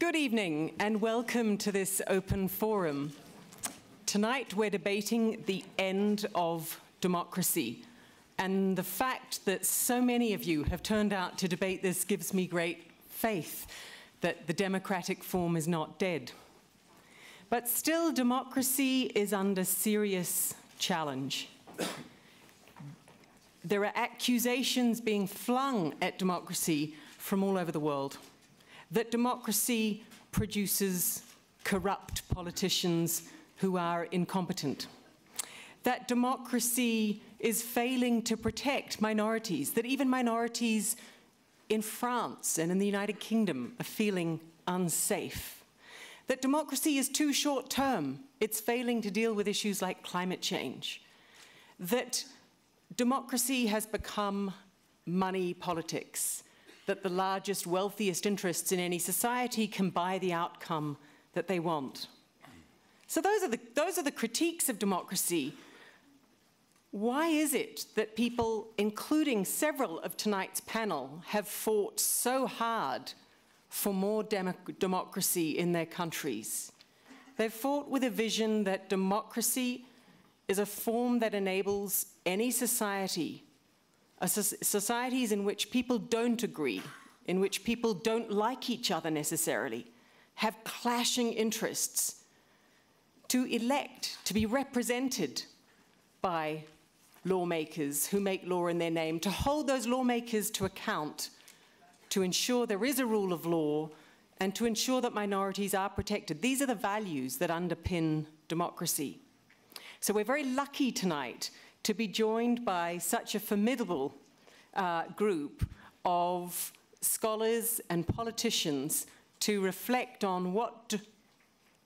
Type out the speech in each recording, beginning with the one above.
Good evening and welcome to this open forum. Tonight we're debating the end of democracy, and the fact that so many of you have turned out to debate this gives me great faith that the democratic form is not dead. But still, democracy is under serious challenge. There are accusations being flung at democracy from all over the world, that democracy produces corrupt politicians who are incompetent, that democracy is failing to protect minorities, that even minorities in France and in the United Kingdom are feeling unsafe, that democracy is too short-term, it's failing to deal with issues like climate change, that democracy has become money politics, that the largest, wealthiest interests in any society can buy the outcome that they want. So those are the critiques of democracy. Why is it that people, including several of tonight's panel, have fought so hard for more democracy in their countries? They've fought with a vision that democracy is a form that enables any society, societies in which people don't agree, in which people don't like each other necessarily, have clashing interests, to elect, to be represented by lawmakers who make law in their name, to hold those lawmakers to account, to ensure there is a rule of law, and to ensure that minorities are protected. These are the values that underpin democracy. So we're very lucky tonight to be joined by such a formidable group of scholars and politicians to reflect on what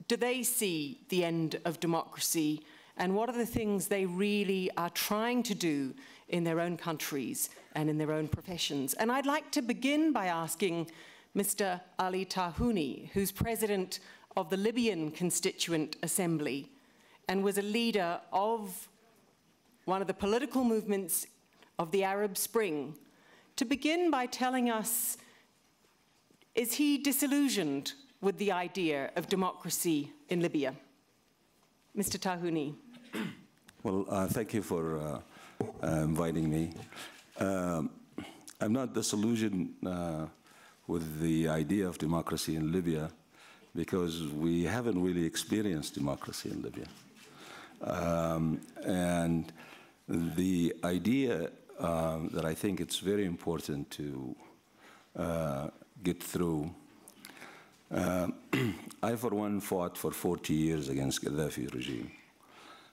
do they see the end of democracy, and what are the things they really are trying to do in their own countries and in their own professions. And I'd like to begin by asking Mr. Ali Tarhouni, who's president of the Libyan Constituent Assembly and was a leader of one of the political movements of the Arab Spring, to begin by telling us, is he disillusioned with the idea of democracy in Libya? Mr. Tarhouni. Well, thank you for inviting me. I'm not disillusioned with the idea of democracy in Libya, because we haven't really experienced democracy in Libya. And the idea that I think it's very important to get through, I, for one, fought for 40 years against Gaddafi regime.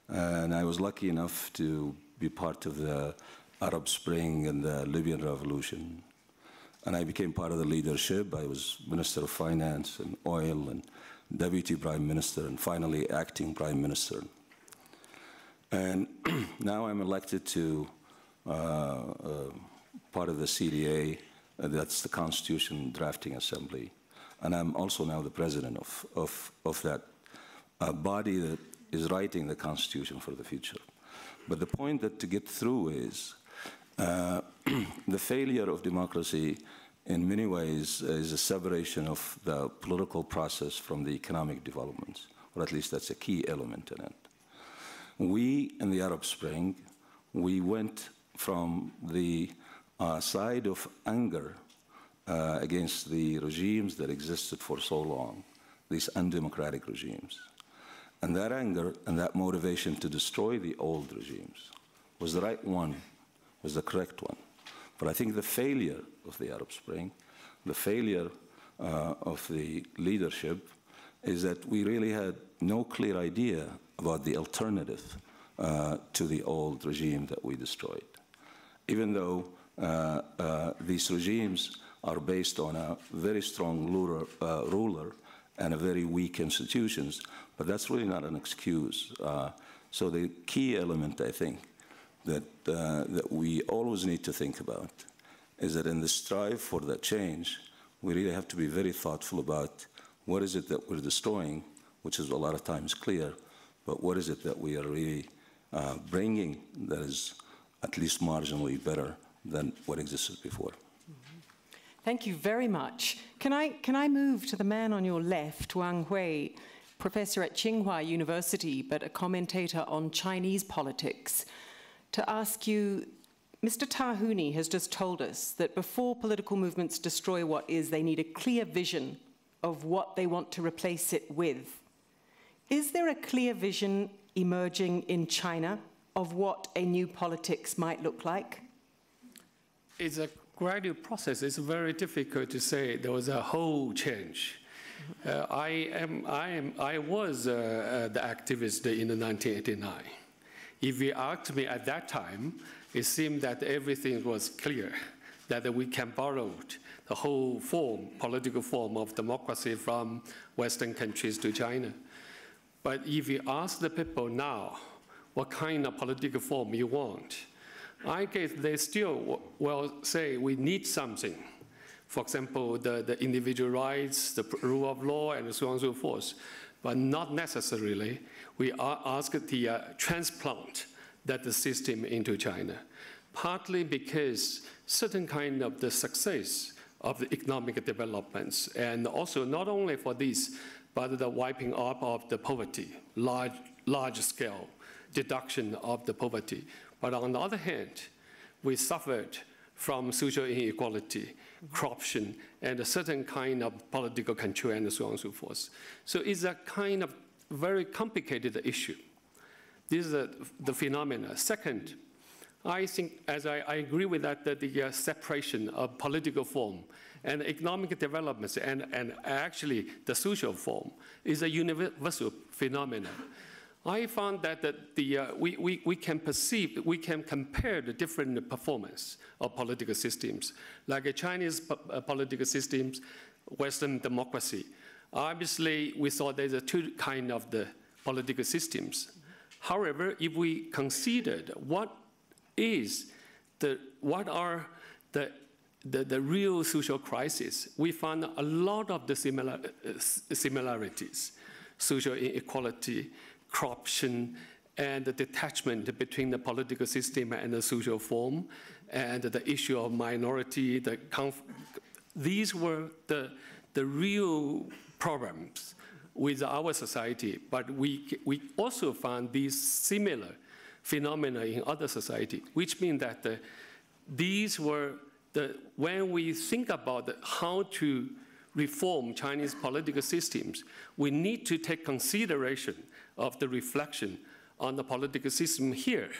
And I was lucky enough to be part of the Arab Spring and the Libyan Revolution. And I became part of the leadership. I was Minister of Finance and Oil and Deputy Prime Minister and finally Acting Prime Minister. And now I'm elected to part of the CDA, that's the Constitution Drafting Assembly. And I'm also now the president of that body that is writing the Constitution for the future. But the point that to get through is the failure of democracy in many ways is a separation of the political process from the economic developments, or at least that's a key element in it. We, in the Arab Spring, we went from the side of anger against the regimes that existed for so long, these undemocratic regimes. And that anger and that motivation to destroy the old regimes was the right one, was the correct one. But I think the failure of the Arab Spring, the failure of the leadership, is that we really had no clear idea about the alternative to the old regime that we destroyed. Even though these regimes are based on a very strong ruler and a very weak institutions, but that's really not an excuse. So the key element, I think, that, that we always need to think about is that in the strive for that change, we really have to be very thoughtful about what is it that we're destroying, which is a lot of times clear, but what is it that we are really bringing that is at least marginally better than what existed before? Mm-hmm. Thank you very much. Can I move to the man on your left, Wang Hui, professor at Tsinghua University, but a commentator on Chinese politics, to ask you, Mr. Tarhouni has just told us that before political movements destroy what is, they need a clear vision of what they want to replace it with. Is there a clear vision emerging in China of what a new politics might look like? It's a gradual process. It's very difficult to say there was a whole change. I was the activist in 1989. If you asked me at that time, it seemed that everything was clear, that we can borrow the whole form, political form of democracy from Western countries to China. But if you ask the people now what kind of political form you want, I guess they still will say we need something. For example, the individual rights, the rule of law, and so on and so forth. But not necessarily. We are asked to transplant that system into China, partly because certain kind of the success of the economic developments, and also not only for this, but the wiping up of the poverty, large scale deduction of the poverty. But on the other hand, we suffered from social inequality, corruption, and a certain kind of political control, and so on and so forth. So it's a kind of very complicated issue. This is the phenomena. Second, I think, as I agree with that the separation of political form and economic developments and actually the social form is a universal phenomenon. I found that we can perceive, we can compare the different performance of political systems, like a Chinese political systems, Western democracy. Obviously, we saw there's two kind of the political systems. However, if we considered what are the real social crises, we found a lot of the similarities, social inequality, corruption, and the detachment between the political system and the social form, and the issue of minority. These were the real problems with our society, but we also found these similar phenomena in other society, which means that these were when we think about how to reform Chinese political systems, we need to take consideration of the reflection on the political system here.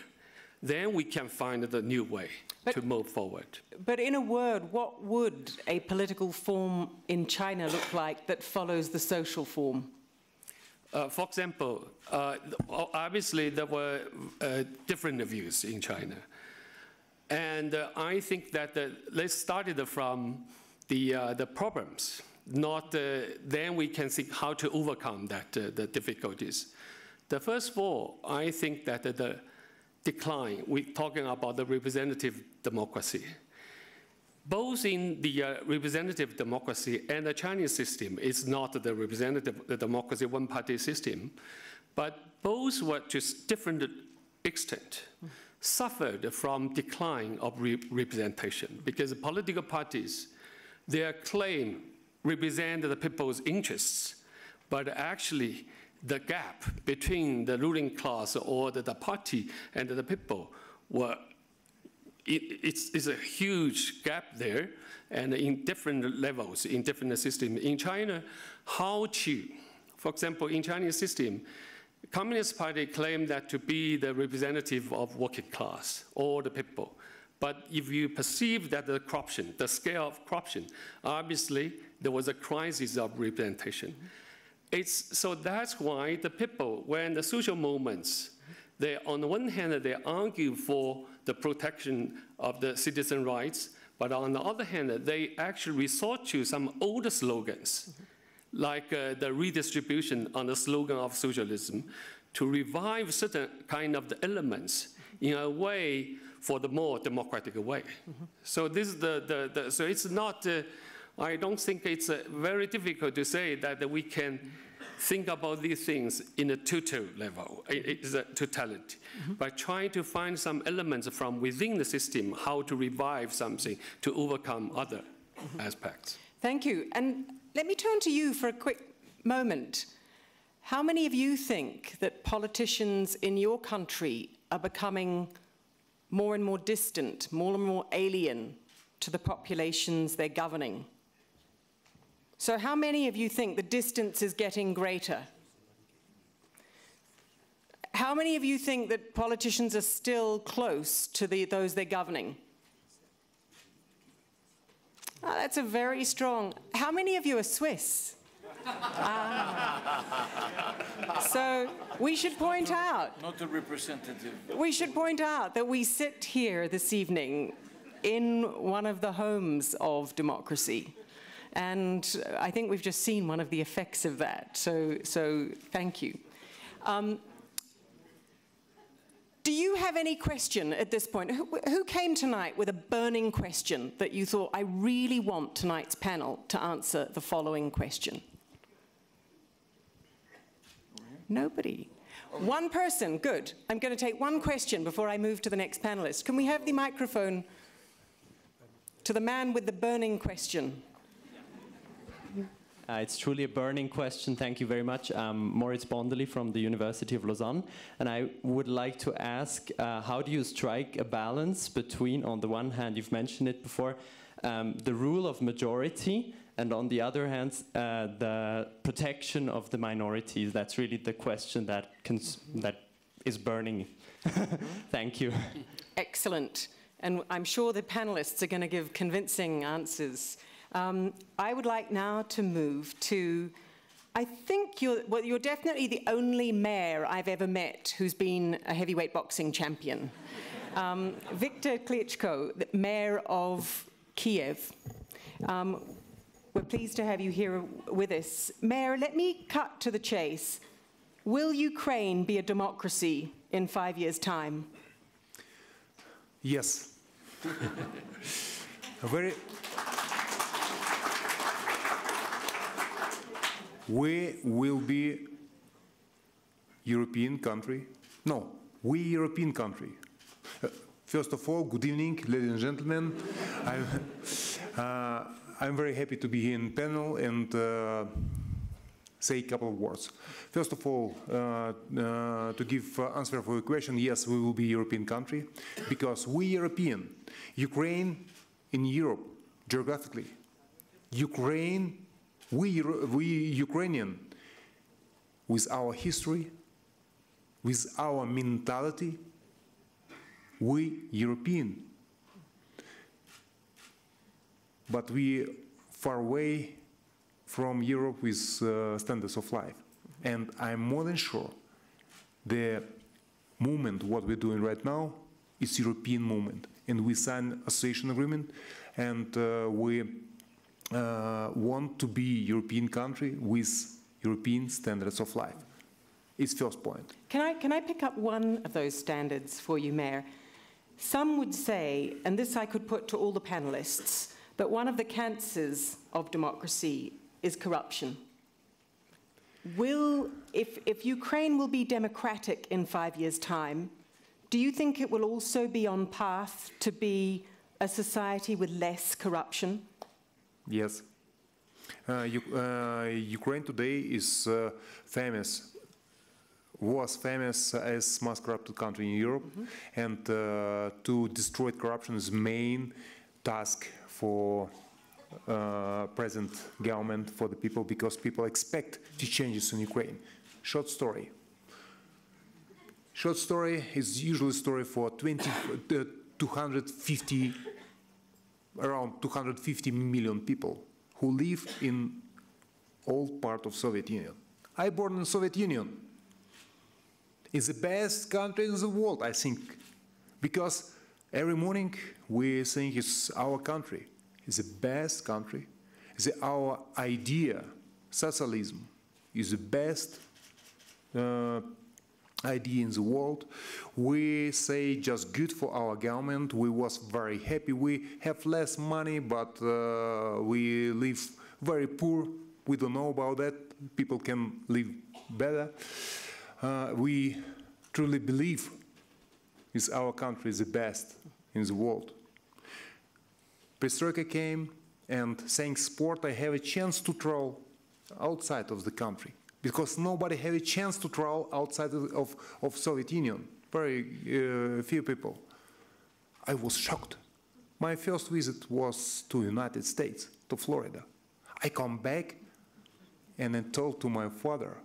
Then we can find the new way to move forward. But in a word, what would a political form in China look like that follows the social form? For example, obviously there were different views in China. And I think that they started from the problems. Not then we can think how to overcome that the difficulties. The first of all, I think that the decline, we're talking about the representative democracy. Both in the representative democracy and the Chinese system, it's not the representative democracy one-party system, but both were to different extent, suffered from decline of representation, because the political parties, their claim represent the people's interests, but actually the gap between the ruling class or the party and the people were, it's a huge gap there, and in different levels, in different systems. In China, how to, for example, in Chinese system, Communist Party claimed that to be the representative of working class, all the people. But if you perceive that the corruption, the scale of corruption, obviously there was a crisis of representation. So that's why the people, when the social movements, they on the one hand they argue for the protection of the citizen rights, but on the other hand they actually resort to some older slogans, like the redistribution on the slogan of socialism, to revive certain kind of the elements in a way for the more democratic way. So this is so it's not. I don't think it's very difficult to say that we can think about these things in a total level, it's a totality, by trying to find some elements from within the system, how to revive something to overcome other. as pacts. Thank you. And let me turn to you for a quick moment. How many of you think that politicians in your country are becoming more and more distant, more and more alien to the populations they're governing? So how many of you think the distance is getting greater? How many of you think that politicians are still close to those they're governing? Oh, that's a very strong... How many of you are Swiss? So we should point out... Not a representative. We should point out that we sit here this evening in one of the homes of democracy. And I think we've just seen one of the effects of that. So thank you. Do you have any question at this point? Who came tonight with a burning question that you thought, I really want tonight's panel to answer the following question? Nobody. One person, good. I'm going to take one question before I move to the next panelist. Can we have the microphone to the man with the burning question? It's truly a burning question. Thank you very much. Moritz Bondeli from the University of Lausanne. And I would like to ask, how do you strike a balance between, on the one hand, you've mentioned it before, the rule of majority, and on the other hand, the protection of the minorities? That's really the question that is burning. Thank you. Excellent. And I'm sure the panelists are going to give convincing answers. I would like now to move to, I think you're definitely the only mayor I've ever met who's been a heavyweight boxing champion. Viktor Klitschko, the mayor of Kiev. We're pleased to have you here with us. Mayor, let me cut to the chase. Will Ukraine be a democracy in 5 years' time? Yes. We will be European country. No, we European country. First of all, good evening, ladies and gentlemen. I'm very happy to be here in panel and say a couple of words. First of all, to give answer for your question, yes, we will be European country because we European. Ukraine in Europe, geographically. Ukraine. We Ukrainian, with our history, with our mentality, we European. But we far away from Europe with standards of life. And I'm more than sure the movement, what we're doing right now, is European movement. And we sign association agreement, and we want to be European country with European standards of life. It's first point. Can I pick up one of those standards for you, Mayor? Some would say, and this I could put to all the panelists, that one of the cancers of democracy is corruption. If Ukraine will be democratic in 5 years' time, do you think it will also be on path to be a society with less corruption? Yes. Ukraine today is was famous as most corrupted country in Europe, and to destroy corruption is main task for present government, for the people, because people expect the changes in Ukraine. Short story. Short story is usually a story for 250 million people who live in old part of Soviet Union. I born in Soviet Union. It's the best country in the world, I think, because every morning we think it's our country. It's the best country. It's our idea, socialism, is the best idea in the world. We say just good for our government. We was very happy. We have less money, but we live very poor. We don't know about that. People can live better. We truly believe is our country the best in the world. Perestroika came, and saying sport, I have a chance to throw outside of the country, because nobody had a chance to throw outside of Soviet Union, very few people. I was shocked. My first visit was to United States, to Florida. I come back and I told to my father,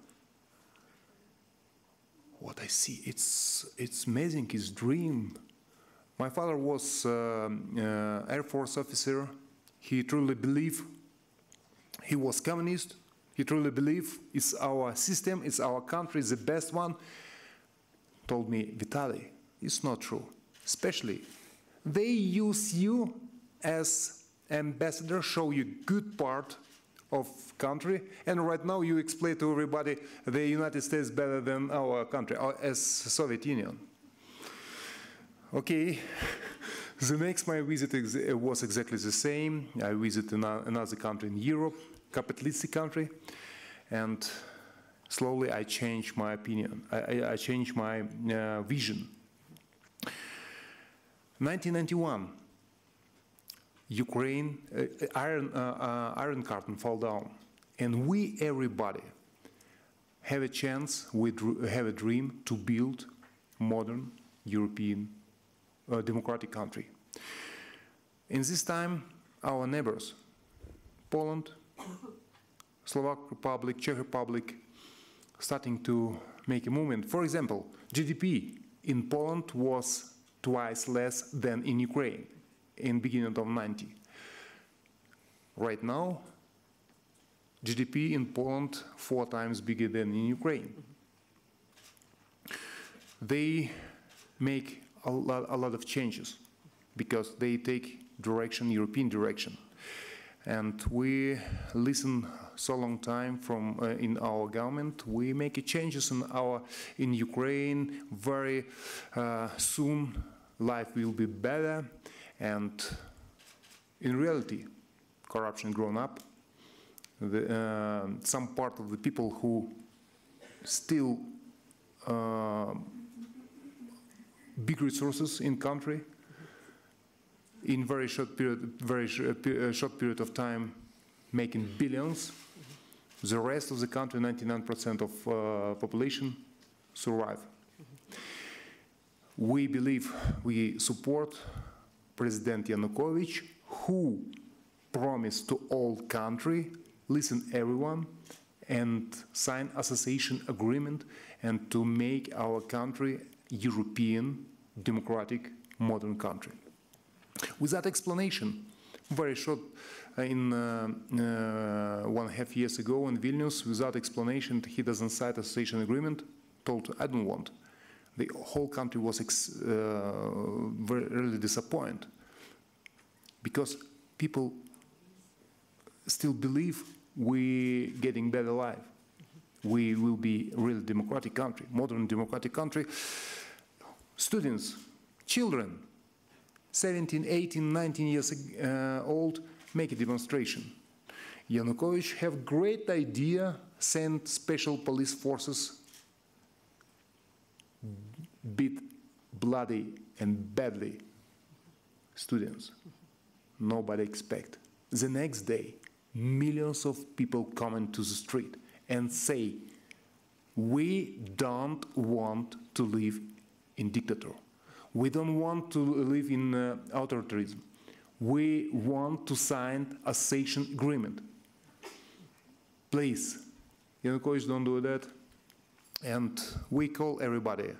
what I see, it's amazing, it's dream. My father was Air Force officer. He truly believed, he was communist, he truly believed it's our system, it's our country, it's the best one. Told me, Vitaliy, it's not true. Especially, they use you as ambassador, show you good part of country, and right now you explain to everybody the United States better than our country, as Soviet Union. Okay, the next my visit was exactly the same. I visited another country in Europe, capitalistic country, and slowly I changed my opinion, I changed my vision. 1991, Ukraine, Iron Curtain fall down, and we, everybody, have a chance, we have a dream to build modern European democratic country. In this time, our neighbors, Poland, Slovak Republic, Czech Republic, starting to make a movement. For example, GDP in Poland was twice less than in Ukraine in beginning of 90. Right now, GDP in Poland 4 times bigger than in Ukraine. They make a lot of changes because they take direction, European direction. And we listen so long time from in our government. We make changes in our in Ukraine very soon. Life will be better, and in reality, corruption grown up. Some part of the people who still big resources in country in very short period of time making billions. The rest of the country, 99% of population, survive. We believe, we support President Yanukovych, who promised to all country, listen everyone, and sign association agreement, and to make our country European, democratic, modern country. With that explanation, very short, in 1.5 years ago in Vilnius, without explanation, he doesn't sign association agreement, told, I don't want. The whole country was really disappointed, because people still believe we're getting better life. We will be a real democratic country, modern democratic country. Students, children, 17, 18, 19 years old, make a demonstration. Yanukovych have great idea, send special police forces, beat bloody and badly students. Nobody expect. The next day, millions of people come into the street and say, we don't want to live in dictator. We don't want to live in authoritarianism. We want to sign a association agreement. Please, Yanukovych, don't do that. And we call everybody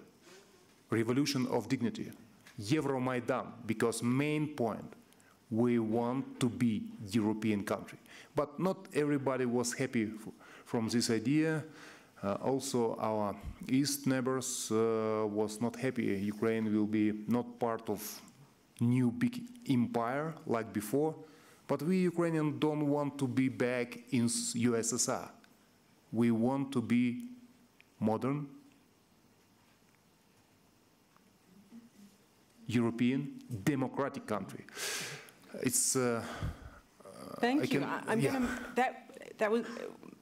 revolution of dignity, Euromaidan, because main point, we want to be European country. But not everybody was happy from this idea. Also, our east neighbors was not happy. Ukraine will be not part of new big empire like before, but we Ukrainians don't want to be back in USSR. We want to be modern, European, democratic country. It's. That was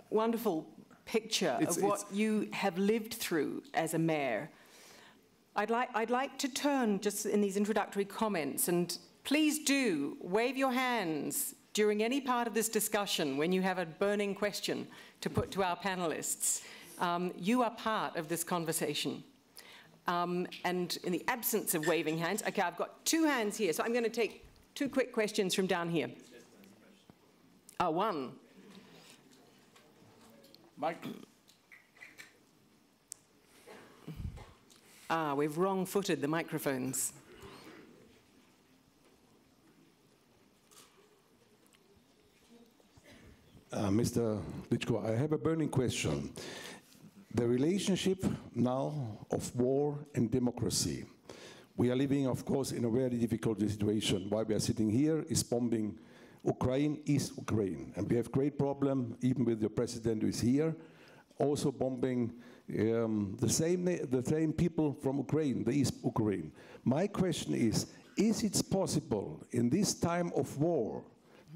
wonderful. Picture of what you have lived through as a mayor. I'd like to turn just in these introductory comments, and please do wave your hands during any part of this discussion, when you have a burning question to put to our panelists, you are part of this conversation. And in the absence of waving hands, okay, I've got two hands here, so I'm going to take two quick questions from down here. One. Mike. We've wrong-footed the microphones. Mr. Klitschko, I have a burning question. The relationship now of war and democracy. We are living, of course, in a very difficult situation. While we are sitting here is bombing Ukraine, East Ukraine. And we have great problem, even with the president who is here, also bombing the same people from Ukraine, the East Ukraine. My question is it possible in this time of war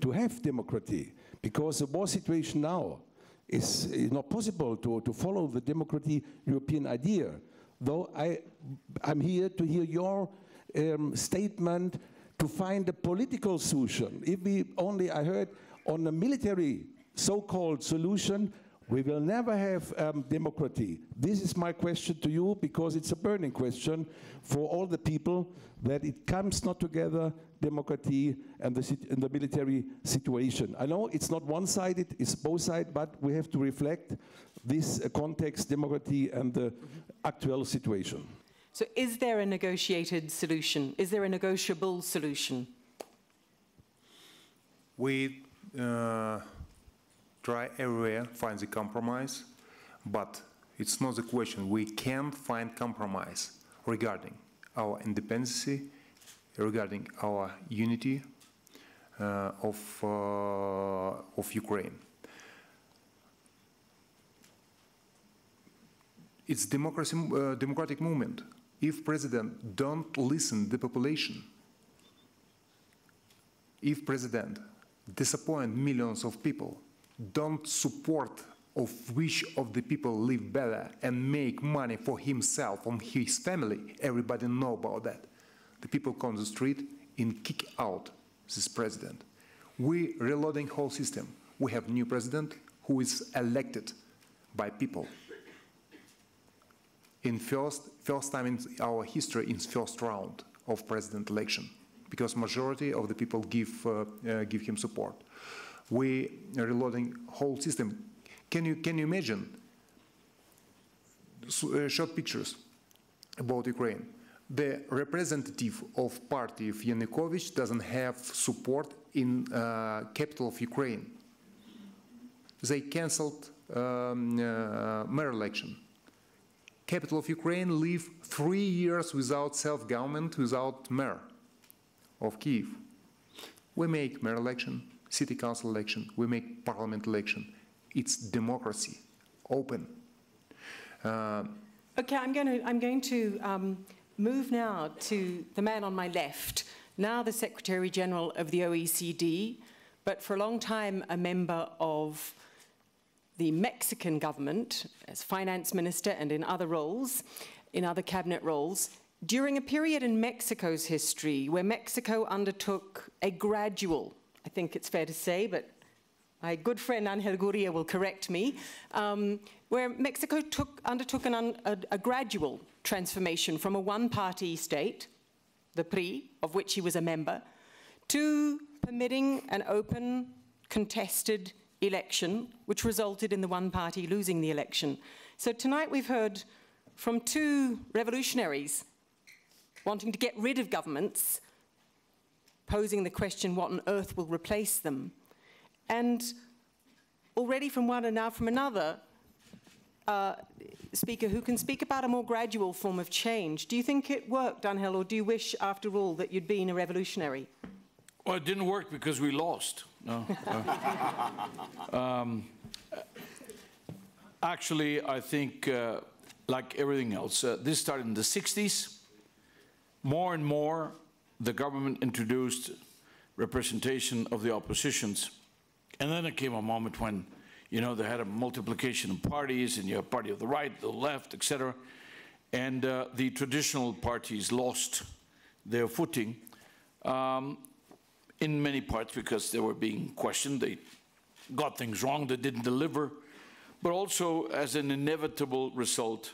to have democracy? Because the war situation now is not possible to follow the democracy European idea. Though I'm here to hear your statement to find a political solution. If we only, I heard, on a military so-called solution, we will never have democracy. This is my question to you, because it's a burning question for all the people, that it comes not together, democracy and the military situation. I know it's not one-sided, it's both-sided, but we have to reflect this context, democracy and the actual situation. So is there a negotiated solution? Is there a negotiable solution? We try everywhere to find the compromise, but it's not the question. We can find compromise regarding our independence, regarding our unity of Ukraine. It's democracy, democratic movement. If president don't listen to the population, if president disappoint millions of people, don't support of which of the people live better and make money for himself and his family, everybody know about that. The people come to the street and kick out this president. We reloading whole system. We have new president who is elected by people. In first time in our history, in first round of president election, because majority of the people give him support. We are reloading whole system. Can you imagine short pictures about Ukraine? The representative of party of Yanukovych doesn't have support in capital of Ukraine. They canceled mayor election. Capital of Ukraine live 3 years without self-government, without mayor of Kyiv. We make mayor election, city council election, we make parliament election. It's democracy, open. Okay, I'm going to move now to the man on my left, now the Secretary General of the OECD, but for a long time a member of the Mexican government as finance minister and in other roles, in other cabinet roles, during a period in Mexico's history where Mexico undertook a gradual, I think it's fair to say, but my good friend Angel Gurría will correct me, where Mexico undertook a gradual transformation from a one-party state, the PRI, of which he was a member, to permitting an open, contested election, which resulted in the one party losing the election. So tonight we've heard from two revolutionaries wanting to get rid of governments, posing the question, what on earth will replace them? And already from one and now from another speaker who can speak about a more gradual form of change. Do you think it worked, Angel, or do you wish, after all, that you'd been a revolutionary? Well, it didn't work because we lost. No. Actually, I think, like everything else, this started in the 60s. More and more, the government introduced representation of the oppositions. And then it came a moment when, you know, they had a multiplication of parties, and you have party of the right, the left, etc. And the traditional parties lost their footing. in many parts because they were being questioned. They got things wrong, they didn't deliver, but also as an inevitable result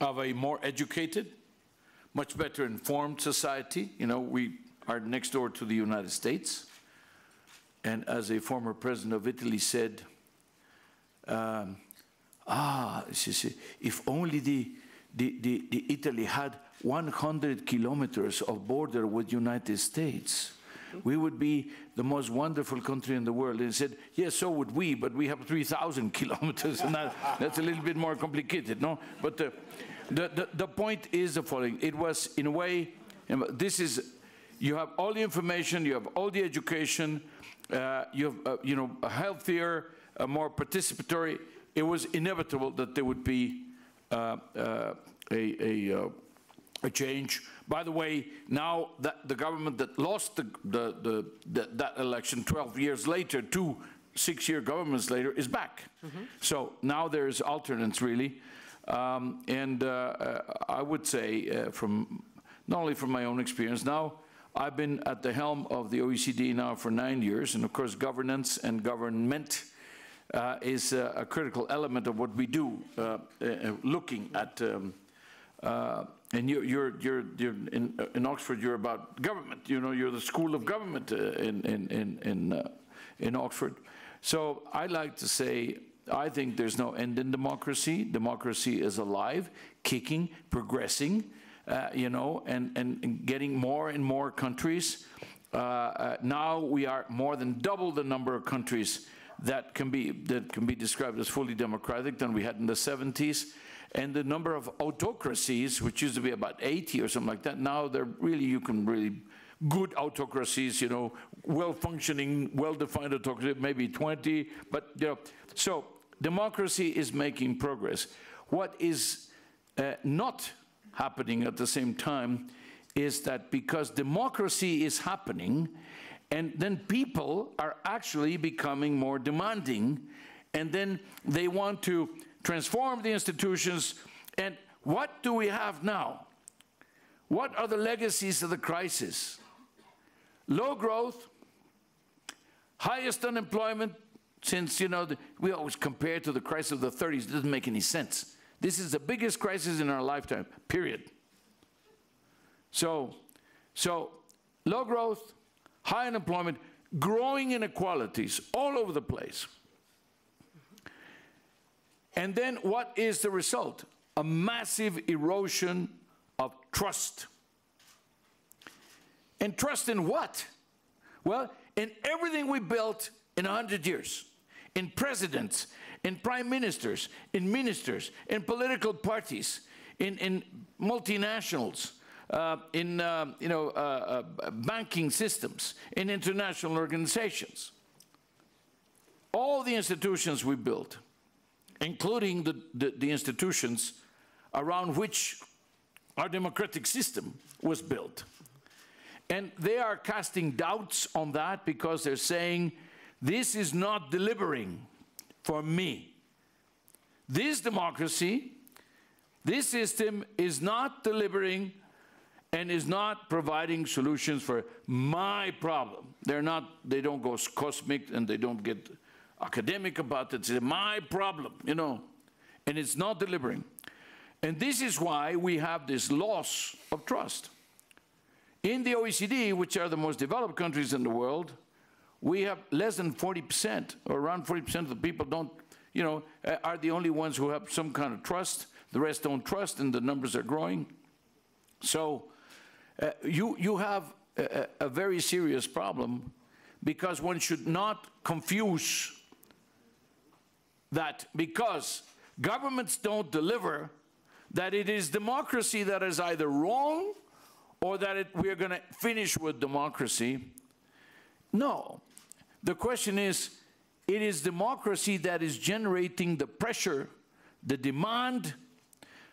of a more educated, much better informed society. You know, we are next door to the United States. And as a former president of Italy said, if only the Italy had 100 kilometers of border with United States, we would be the most wonderful country in the world. And he said, yes, so would we, but we have 3,000 kilometers, and that's a little bit more complicated, no? But the point is the following. It was, in a way, this is, you have all the information, you have all the education, you have, you know, a healthier, a more participatory. It was inevitable that there would be a change. By the way, now that the government that lost that election 12 years later, two 6-year governments later, is back. Mm-hmm. So now there is alternance, really. I would say, from not only from my own experience now, I've been at the helm of the OECD now for 9 years, and of course governance and government is a critical element of what we do, looking at, and you're in Oxford, you're about government, you know, you're the school of government in Oxford. So I like to say, I think there's no end in democracy. Democracy is alive, kicking, progressing, you know, and getting more and more countries. Now we are more than double the number of countries that can be described as fully democratic than we had in the 70s. And the number of autocracies, which used to be about 80 or something like that, now they're really, you can really, good autocracies, you know, well-functioning, well-defined autocracy, maybe 20, but, you know. So democracy is making progress. What is not happening at the same time is that because democracy is happening, and then people are actually becoming more demanding, and then they want to transform the institutions. And what do we have now? What are the legacies of the crisis? Low growth, highest unemployment since, you know, we always compare to the crisis of the 30s. It doesn't make any sense. This is the biggest crisis in our lifetime, period. So low growth, high unemployment, growing inequalities all over the place. And then what is the result? A massive erosion of trust. And trust in what? Well, in everything we built in 100 years. In presidents, in prime ministers, in ministers, in political parties, in multinationals, banking systems, in international organizations. All the institutions we built, including the institutions around which our democratic system was built. And they are casting doubts on that because they're saying, this is not delivering for me. This democracy, this system is not delivering and is not providing solutions for my problem. They're not, they don't go cosmic and they don't get academic about it. It's my problem, you know, and it's not delivering. And this is why we have this loss of trust. In the OECD, which are the most developed countries in the world, we have less than 40%, or around 40% of the people don't, you know, are the only ones who have some kind of trust. The rest don't trust, and the numbers are growing. So you have a very serious problem, because one should not confuse that because governments don't deliver, that it is democracy that is either wrong or that we are going to finish with democracy. No. The question is, it is democracy that is generating the pressure, the demand,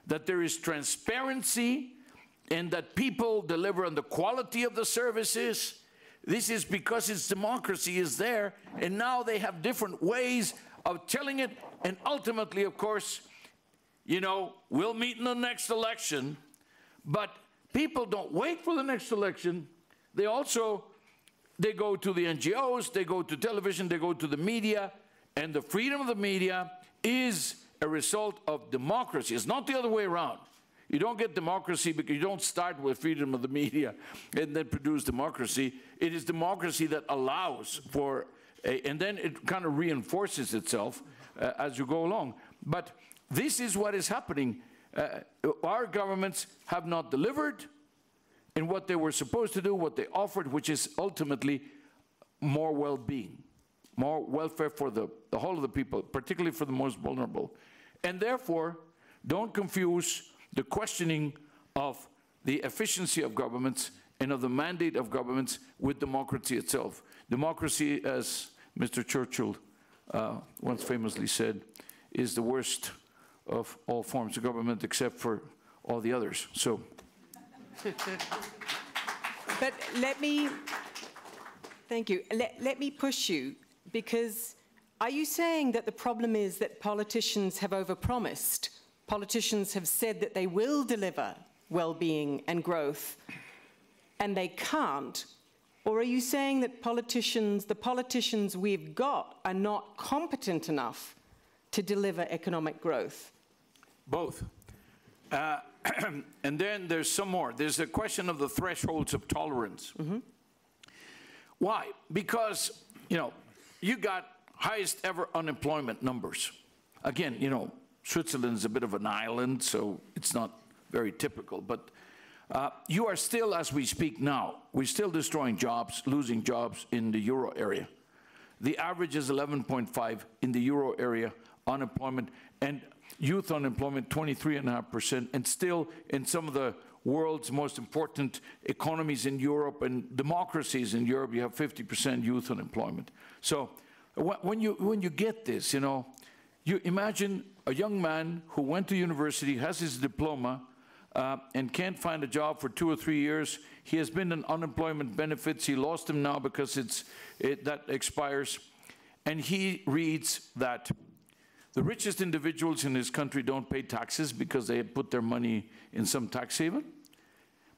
that there is transparency and that people deliver on the quality of the services. This is because its democracy is there, and now they have different ways of telling it, and ultimately, of course, you know, we'll meet in the next election, but people don't wait for the next election. They also They go to the NGOs, they go to television, they go to the media, and the freedom of the media is a result of democracy. It's not the other way around. You don't get democracy because you don't start with freedom of the media and then produce democracy. It is democracy that allows for, and then it kind of reinforces itself as you go along. But this is what is happening. Our governments have not delivered in what they were supposed to do, what they offered, which is ultimately more well-being, more welfare for the whole of the people, particularly for the most vulnerable. And therefore, don't confuse the questioning of the efficiency of governments and of the mandate of governments with democracy itself. Democracy, as Mr. Churchill once famously said, is the worst of all forms of government except for all the others. So. But let me, thank you, let me push you, because are you saying that the problem is that politicians have overpromised? Politicians have said that they will deliver well-being and growth, and they can't? Or are you saying that politicians, the politicians we've got, are not competent enough to deliver economic growth? Both. And then there's some more. There's the question of the thresholds of tolerance. Mm-hmm. Why? Because, you know, you got highest ever unemployment numbers. Again, you know, Switzerland's a bit of an island, so it's not very typical. But you are still, as we speak now, we're still destroying jobs, losing jobs in the euro area. The average is 11.5 in the euro area, unemployment, and youth unemployment 23.5%, and still in some of the world's most important economies in Europe and democracies in Europe, you have 50% youth unemployment. So when you get this, you know, you imagine a young man who went to university, has his diploma, and can't find a job for 2 or 3 years. He has been on unemployment benefits. He lost them now because that expires. And he reads that the richest individuals in his country don't pay taxes because they put their money in some tax haven.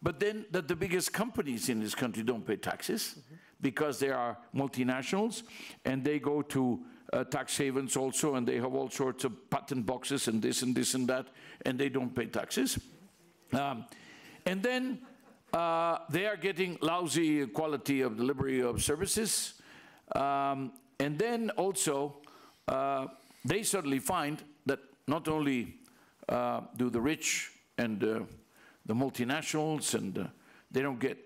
But then that the biggest companies in his country don't pay taxes because they are multinationals, and they go to tax havens also, and they have all sorts of patent boxes and this and this and that, and they don't pay taxes. And then they are getting lousy quality of delivery of services. And then also they suddenly find that not only do the rich and the multinationals and they don't get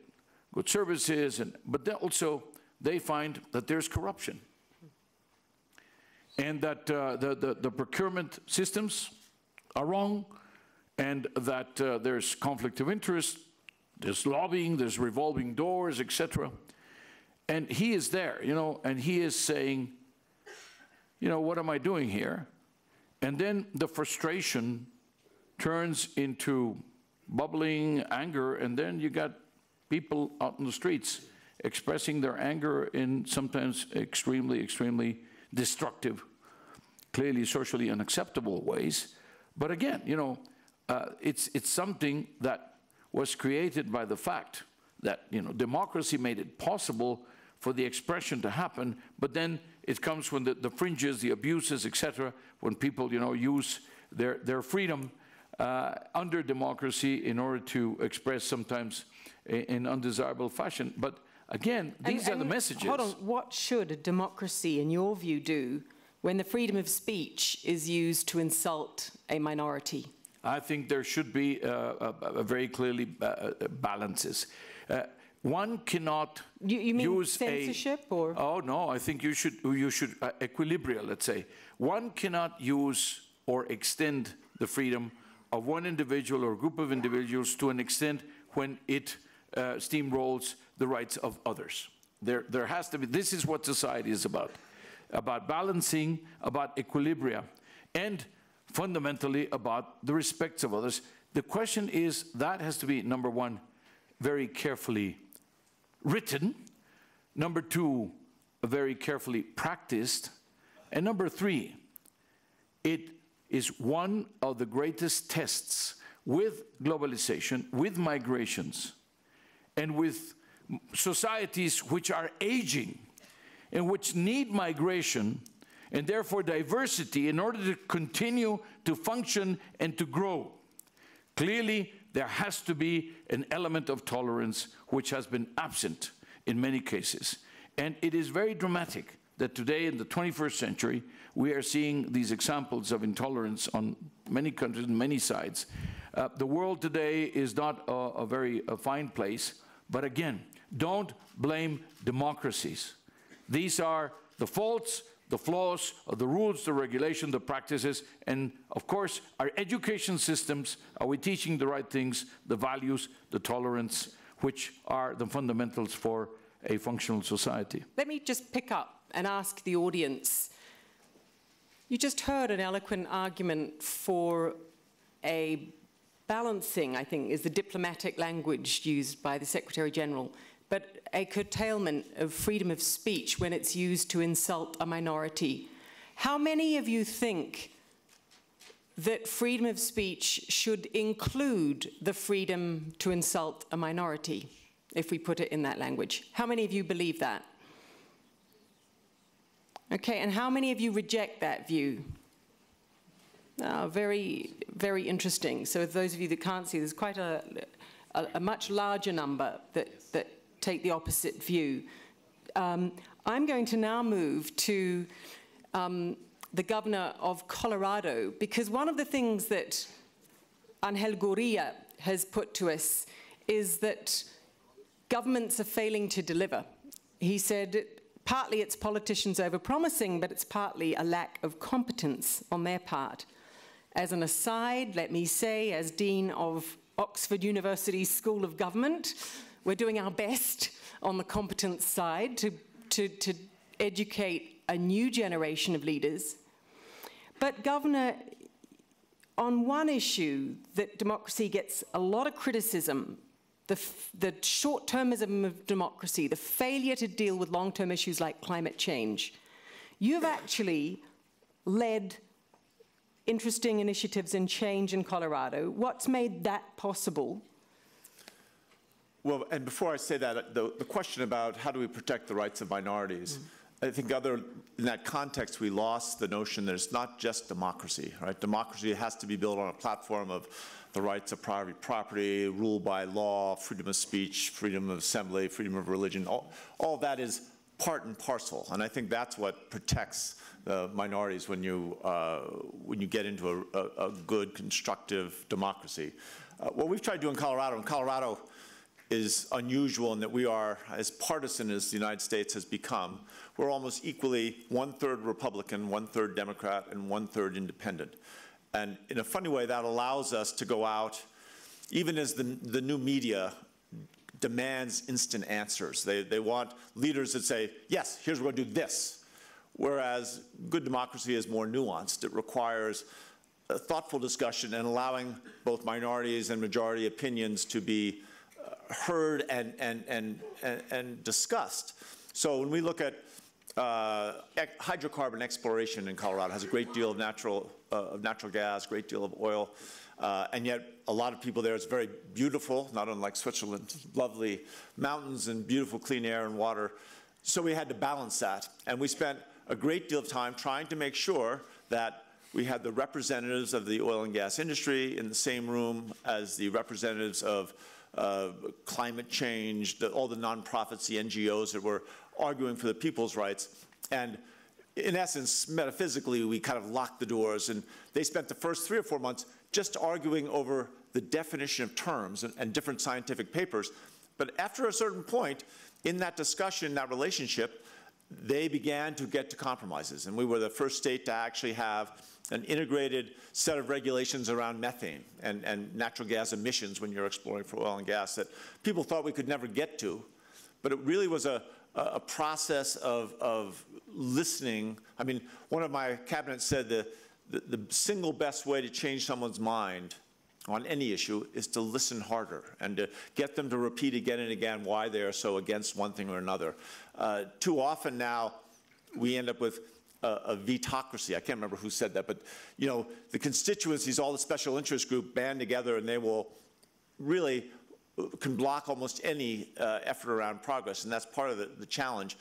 good services, but then also they find that there's corruption. And that the procurement systems are wrong, and that there's conflict of interest, there's lobbying, there's revolving doors, etc. And he is there, you know, and he is saying, you know, what am I doing here? And then the frustration turns into bubbling anger, and then you got people out in the streets expressing their anger in sometimes extremely, extremely destructive, clearly socially unacceptable ways. But again, you know, it's something that was created by the fact that, you know, democracy made it possible for the expression to happen, but then it comes when the fringes, the abuses, etc., when people, you know, use their freedom under democracy in order to express sometimes in undesirable fashion. But again, these are the messages. Hold on, what should a democracy, in your view, do when the freedom of speech is used to insult a minority? I think there should be very clearly balances. One cannot you mean use censorship or? Oh no, I think you should equilibria, let's say. One cannot use or extend the freedom of one individual or group of individuals to an extent when it steamrolls the rights of others. There has to be, this is what society is about balancing, about equilibria, and fundamentally about the respects of others. The question is, that has to be, number one, very carefully written, number two, very carefully practiced, and number three, it is one of the greatest tests with globalization, with migrations, and with societies which are aging and which need migration and therefore diversity in order to continue to function and to grow. Clearly, there has to be an element of tolerance which has been absent in many cases. And it is very dramatic that today in the 21st century, we are seeing these examples of intolerance on many countries and many sides. The world today is not a very fine place, but again, don't blame democracies. These are the faults, the flaws, the rules, the regulation, the practices, and of course, our education systems. Are we teaching the right things, the values, the tolerance, which are the fundamentals for a functional society? Let me just pick up and ask the audience. You just heard an eloquent argument for a balancing, I think, is the diplomatic language used by the Secretary General, but a curtailment of freedom of speech when it's used to insult a minority. How many of you think that freedom of speech should include the freedom to insult a minority, if we put it in that language? How many of you believe that? Okay, and how many of you reject that view? Oh, very, very interesting. So those of you that can't see, there's quite a much larger number that take the opposite view. I'm going to now move to the governor of Colorado, because one of the things that Angel Gurría has put to us is that governments are failing to deliver. He said, partly it's politicians over-promising, but it's partly a lack of competence on their part. As an aside, let me say, as Dean of Oxford University School of Government, we're doing our best on the competence side to educate a new generation of leaders. But Governor, on one issue that democracy gets a lot of criticism, the short-termism of democracy, the failure to deal with long-term issues like climate change, you've actually led interesting initiatives in change in Colorado. What's made that possible? Well, and before I say that, the question about how do we protect the rights of minorities, I think in that context, we lost the notion that it's not just democracy, right? Democracy has to be built on a platform of the rights of private property, rule by law, freedom of speech, freedom of assembly, freedom of religion. All that is part and parcel, and I think that's what protects the minorities when you get into a good, constructive democracy. What we've tried to do in Colorado, is unusual in that we are as partisan as the United States has become. We're almost equally 1/3 Republican, 1/3 Democrat, and 1/3 independent. And in a funny way, that allows us to go out, even as the new media demands instant answers. They want leaders that say, yes, here's what we're going to do this. Whereas good democracy is more nuanced. It requires a thoughtful discussion and allowing both minorities and majority opinions to be heard and discussed. So when we look at hydrocarbon exploration in Colorado, it has a great deal of natural gas, great deal of oil. And yet, a lot of people there, it's very beautiful, not unlike Switzerland, lovely mountains and beautiful clean air and water. So we had to balance that. And we spent a great deal of time trying to make sure that we had the representatives of the oil and gas industry in the same room as the representatives of climate change, all the nonprofits, the NGOs that were arguing for the people's rights. And in essence, metaphysically, we kind of locked the doors. And they spent the first 3 or 4 months just arguing over the definition of terms and different scientific papers. But after a certain point in that discussion, that relationship, they began to get to compromises. And we were the first state to actually have an integrated set of regulations around methane and natural gas emissions when you're exploring for oil and gas that people thought we could never get to. But it really was a process of listening. I mean, one of my cabinet said the single best way to change someone's mind on any issue is to listen harder and to get them to repeat again and again why they are so against one thing or another. Too often now, we end up with a vetocracy. I can't remember who said that, but you know, the constituencies, all the special interest group band together and they will really can block almost any effort around progress, and that's part of the challenge.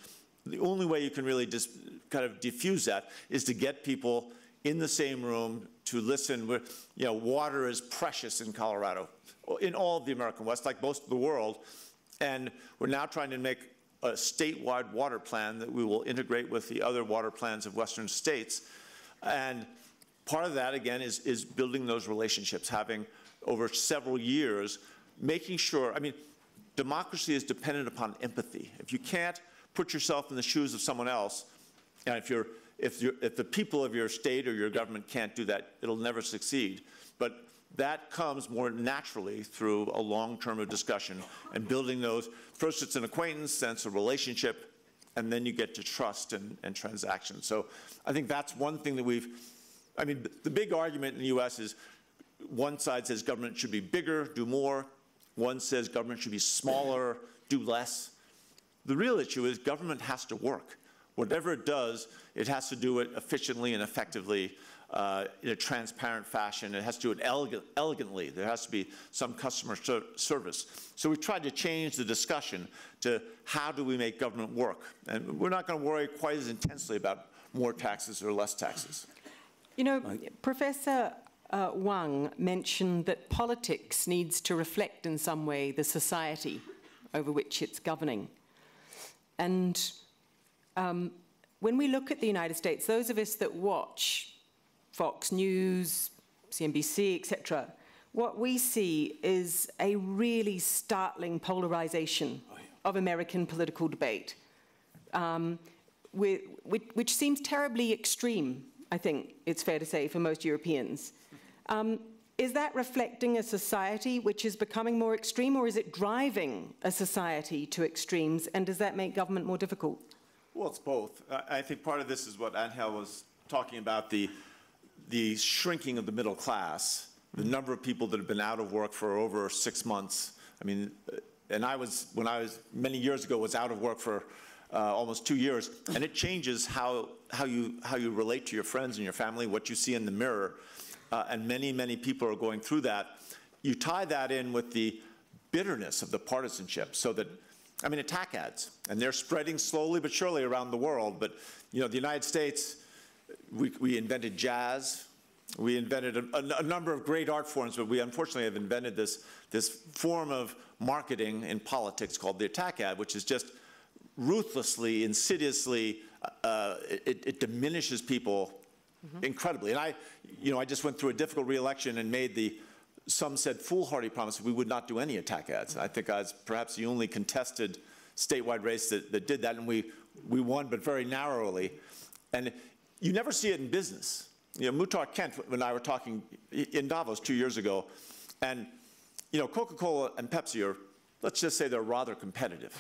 The only way you can really just kind of diffuse that is to get people in the same room to listen. You know, water is precious in Colorado, in all of the American West, like most of the world, and we're now trying to make a statewide water plan that we will integrate with the other water plans of Western states. And part of that, again, is building those relationships, having over several years, making sure, I mean, democracy is dependent upon empathy. If you can't put yourself in the shoes of someone else, and if the people of your state or your government can't do that, it'll never succeed. But that comes more naturally through a long term of discussion and building those. First, it's an acquaintance, sense of relationship, and then you get to trust and transactions. So I think that's one thing that we've, I mean, the big argument in the US is one side says government should be bigger, do more. One says government should be smaller, do less. The real issue is government has to work. Whatever it does, it has to do it efficiently and effectively, in a transparent fashion. It has to do it elegantly. There has to be some customer service. So we tried to change the discussion to how do we make government work? And we're not going to worry quite as intensely about more taxes or less taxes. You know, Professor Wang mentioned that politics needs to reflect in some way the society over which it's governing. And when we look at the United States, those of us that watch Fox News, CNBC, etc., what we see is a really startling polarization of American political debate, which seems terribly extreme, I think it's fair to say, for most Europeans. Is that reflecting a society which is becoming more extreme, or is it driving a society to extremes, and does that make government more difficult? Well, it's both. I think part of this is what Angel was talking about, the shrinking of the middle class, the number of people that have been out of work for over 6 months. I mean, and I was, when I was many years ago, was out of work for almost 2 years, and it changes how you relate to your friends and your family, what you see in the mirror, and many, many people are going through that. You tie that in with the bitterness of the partisanship, so that, I mean, attack ads, and they're spreading slowly but surely around the world, but, you know, the United States, we invented jazz. We invented a number of great art forms, but we unfortunately have invented this form of marketing in politics called the attack ad, which is just ruthlessly, insidiously, it diminishes people incredibly. And I just went through a difficult re-election and made the, some said, foolhardy promise that we would not do any attack ads. And I think I was perhaps the only contested statewide race that did that, and we won, but very narrowly. And you never see it in business. You know, Muhtar Kent and I were talking in Davos 2 years ago, and, you know, Coca-Cola and Pepsi are, let's just say, they're rather competitive.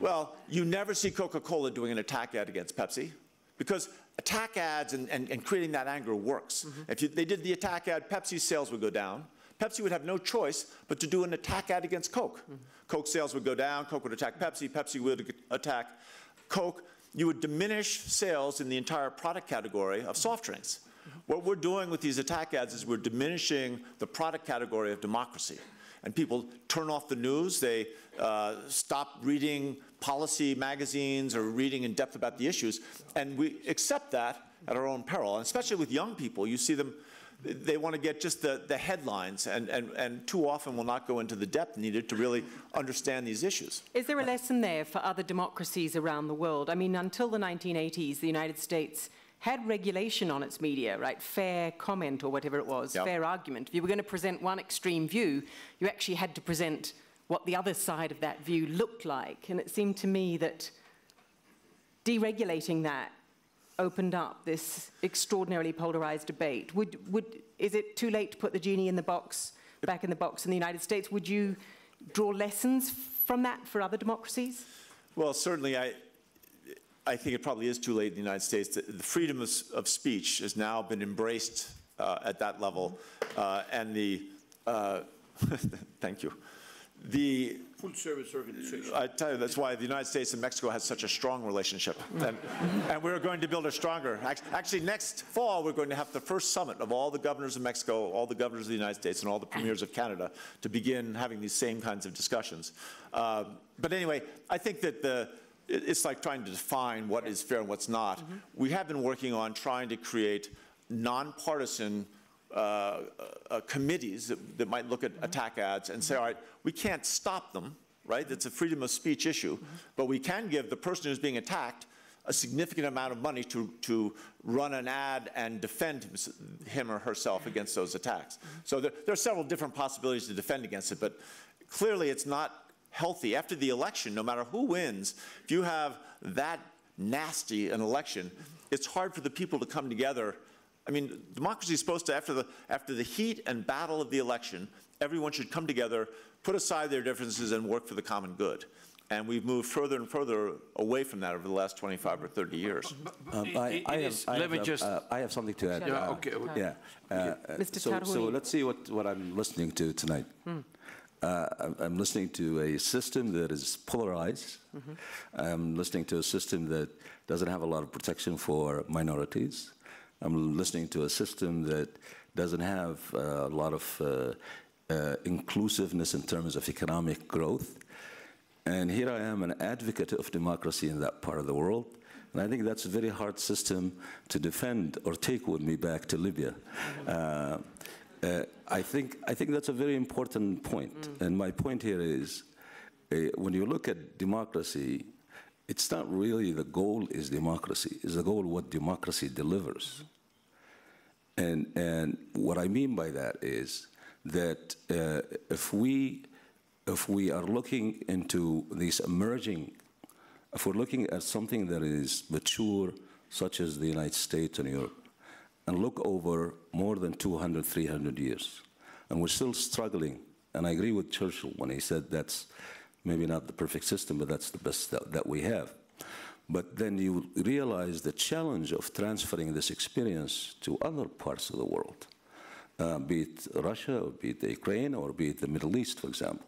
Well, you never see Coca-Cola doing an attack ad against Pepsi, because attack ads and creating that anger works. Mm-hmm. If they did the attack ad, Pepsi's sales would go down. Pepsi would have no choice but to do an attack ad against Coke. Mm-hmm. Coke sales would go down, Coke would attack Pepsi, Pepsi would attack Coke. You would diminish sales in the entire product category of soft drinks. What we're doing with these attack ads is we're diminishing the product category of democracy. And people turn off the news, they stop reading policy magazines or reading in depth about the issues, and we accept that at our own peril. And especially with young people, you see them, they want to get just the headlines, and too often will not go into the depth needed to really understand these issues. Is there a lesson there for other democracies around the world? I mean, until the 1980s, the United States had regulation on its media, right? Fair comment or whatever it was, yep. Fair argument. If you were going to present one extreme view, you actually had to present what the other side of that view looked like. And it seemed to me that deregulating that opened up this extraordinarily polarized debate. Is it too late to put the genie in the box, back in the box in the United States? Would you draw lessons from that for other democracies? Well, certainly I think it probably is too late in the United States. The freedom of speech has now been embraced at that level, and the thank you. The full-service organization. I tell you, that's why the United States and Mexico has such a strong relationship. And we're going to build a stronger. Actually, next fall, we're going to have the first summit of all the governors of Mexico, all the governors of the United States, and all the premiers of Canada to begin having these same kinds of discussions. But anyway, I think that it's like trying to define what is fair and what's not. Mm-hmm. We have been working on trying to create nonpartisan committees that might look at attack ads and say, all right, we can't stop them, right? It's a freedom of speech issue, but we can give the person who's being attacked a significant amount of money to run an ad and defend him or herself against those attacks. So there are several different possibilities to defend against it, but clearly it's not healthy. After the election, no matter who wins, if you have that nasty an election, it's hard for the people to come together. I mean, democracy is supposed to, after the heat and battle of the election, everyone should come together, put aside their differences, and work for the common good. And we've moved further and further away from that over the last 25 or 30 years. I have something to add. Mr. Tarhouni. So let's see what I'm listening to tonight. I'm listening to a system that is polarized. I'm listening to a system that doesn't have a lot of protection for minorities. I'm listening to a system that doesn't have a lot of inclusiveness in terms of economic growth. And here I am, an advocate of democracy in that part of the world. And I think that's a very hard system to defend or take with me back to Libya. I think that's a very important point. And my point here is, when you look at democracy, it's not really the goal is democracy. It's the goal what democracy delivers. And what I mean by that is that if we are looking into these emerging, if we're looking at something that is mature, such as the United States and Europe, and look over more than 200, 300 years, and we're still struggling, and I agree with Churchill when he said that's maybe not the perfect system, but that's the best that we have. But then you realize the challenge of transferring this experience to other parts of the world, be it Russia, or be it Ukraine, or be it the Middle East, for example.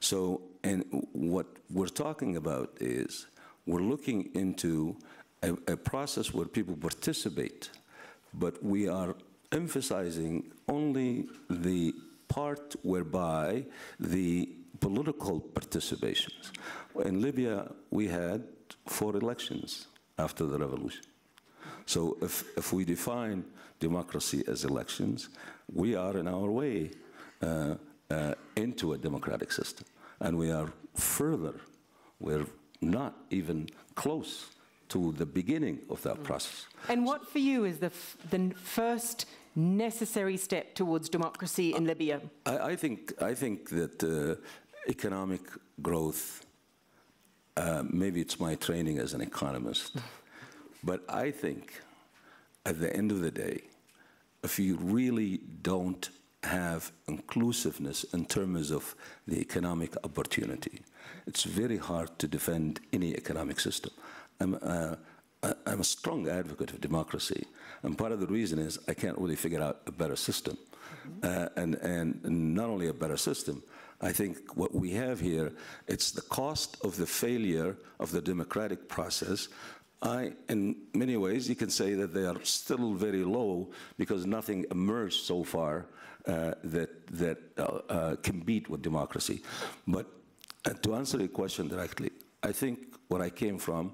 So, and what we're talking about is we're looking into a process where people participate, but we are emphasizing only the part whereby the political participations. In Libya, we had 4 elections after the revolution. So if we define democracy as elections, we are in our way into a democratic system. And we are further, we're not even close to the beginning of that process. And what for you is the first necessary step towards democracy in Libya? I think that economic growth, maybe it's my training as an economist, but I think at the end of the day, if you really don't have inclusiveness in terms of the economic opportunity, it's very hard to defend any economic system. I'm a strong advocate of democracy, and part of the reason is I can't really figure out a better system. And not only a better system, I think what we have here, it's the cost of the failure of the democratic process. In many ways, you can say that they are still very low because nothing emerged so far that can beat with democracy. But to answer your question directly, I think where I came from,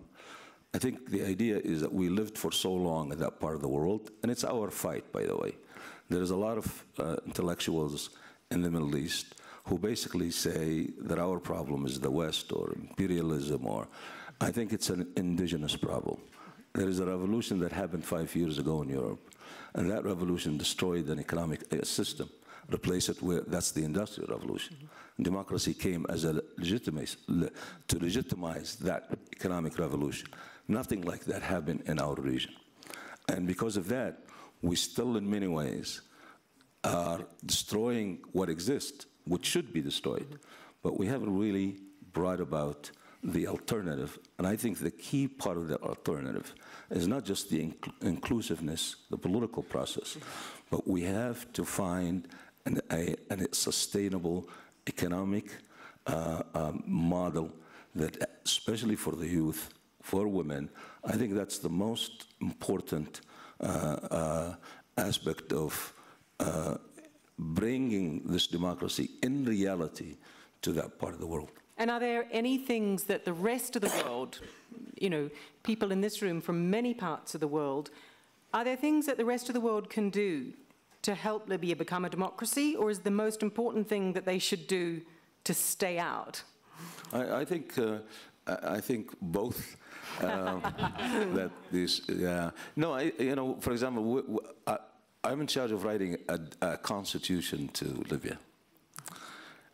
I think the idea is that we lived for so long in that part of the world, and it's our fight, by the way. There is a lot of intellectuals in the Middle East who basically say that our problem is the West or imperialism, or I think it's an indigenous problem. There is a revolution that happened 5 years ago in Europe, and that revolution destroyed an economic system, replaced it with, that's the Industrial Revolution. Democracy came as a legitimize that economic revolution. Nothing like that happened in our region. And because of that, we still in many ways are destroying what exists, which should be destroyed, but we haven't really brought about the alternative. And I think the key part of the alternative is not just the inclusiveness, the political process, but we have to find a sustainable economic model that, especially for the youth, for women, I think that's the most important aspect of bringing this democracy in reality to that part of the world. And are there any things that the rest of the world, you know, people in this room from many parts of the world, are there things that the rest of the world can do to help Libya become a democracy, or is the most important thing that they should do to stay out? I think both. That this, yeah. No, you know, for example, I'm in charge of writing a constitution to Libya.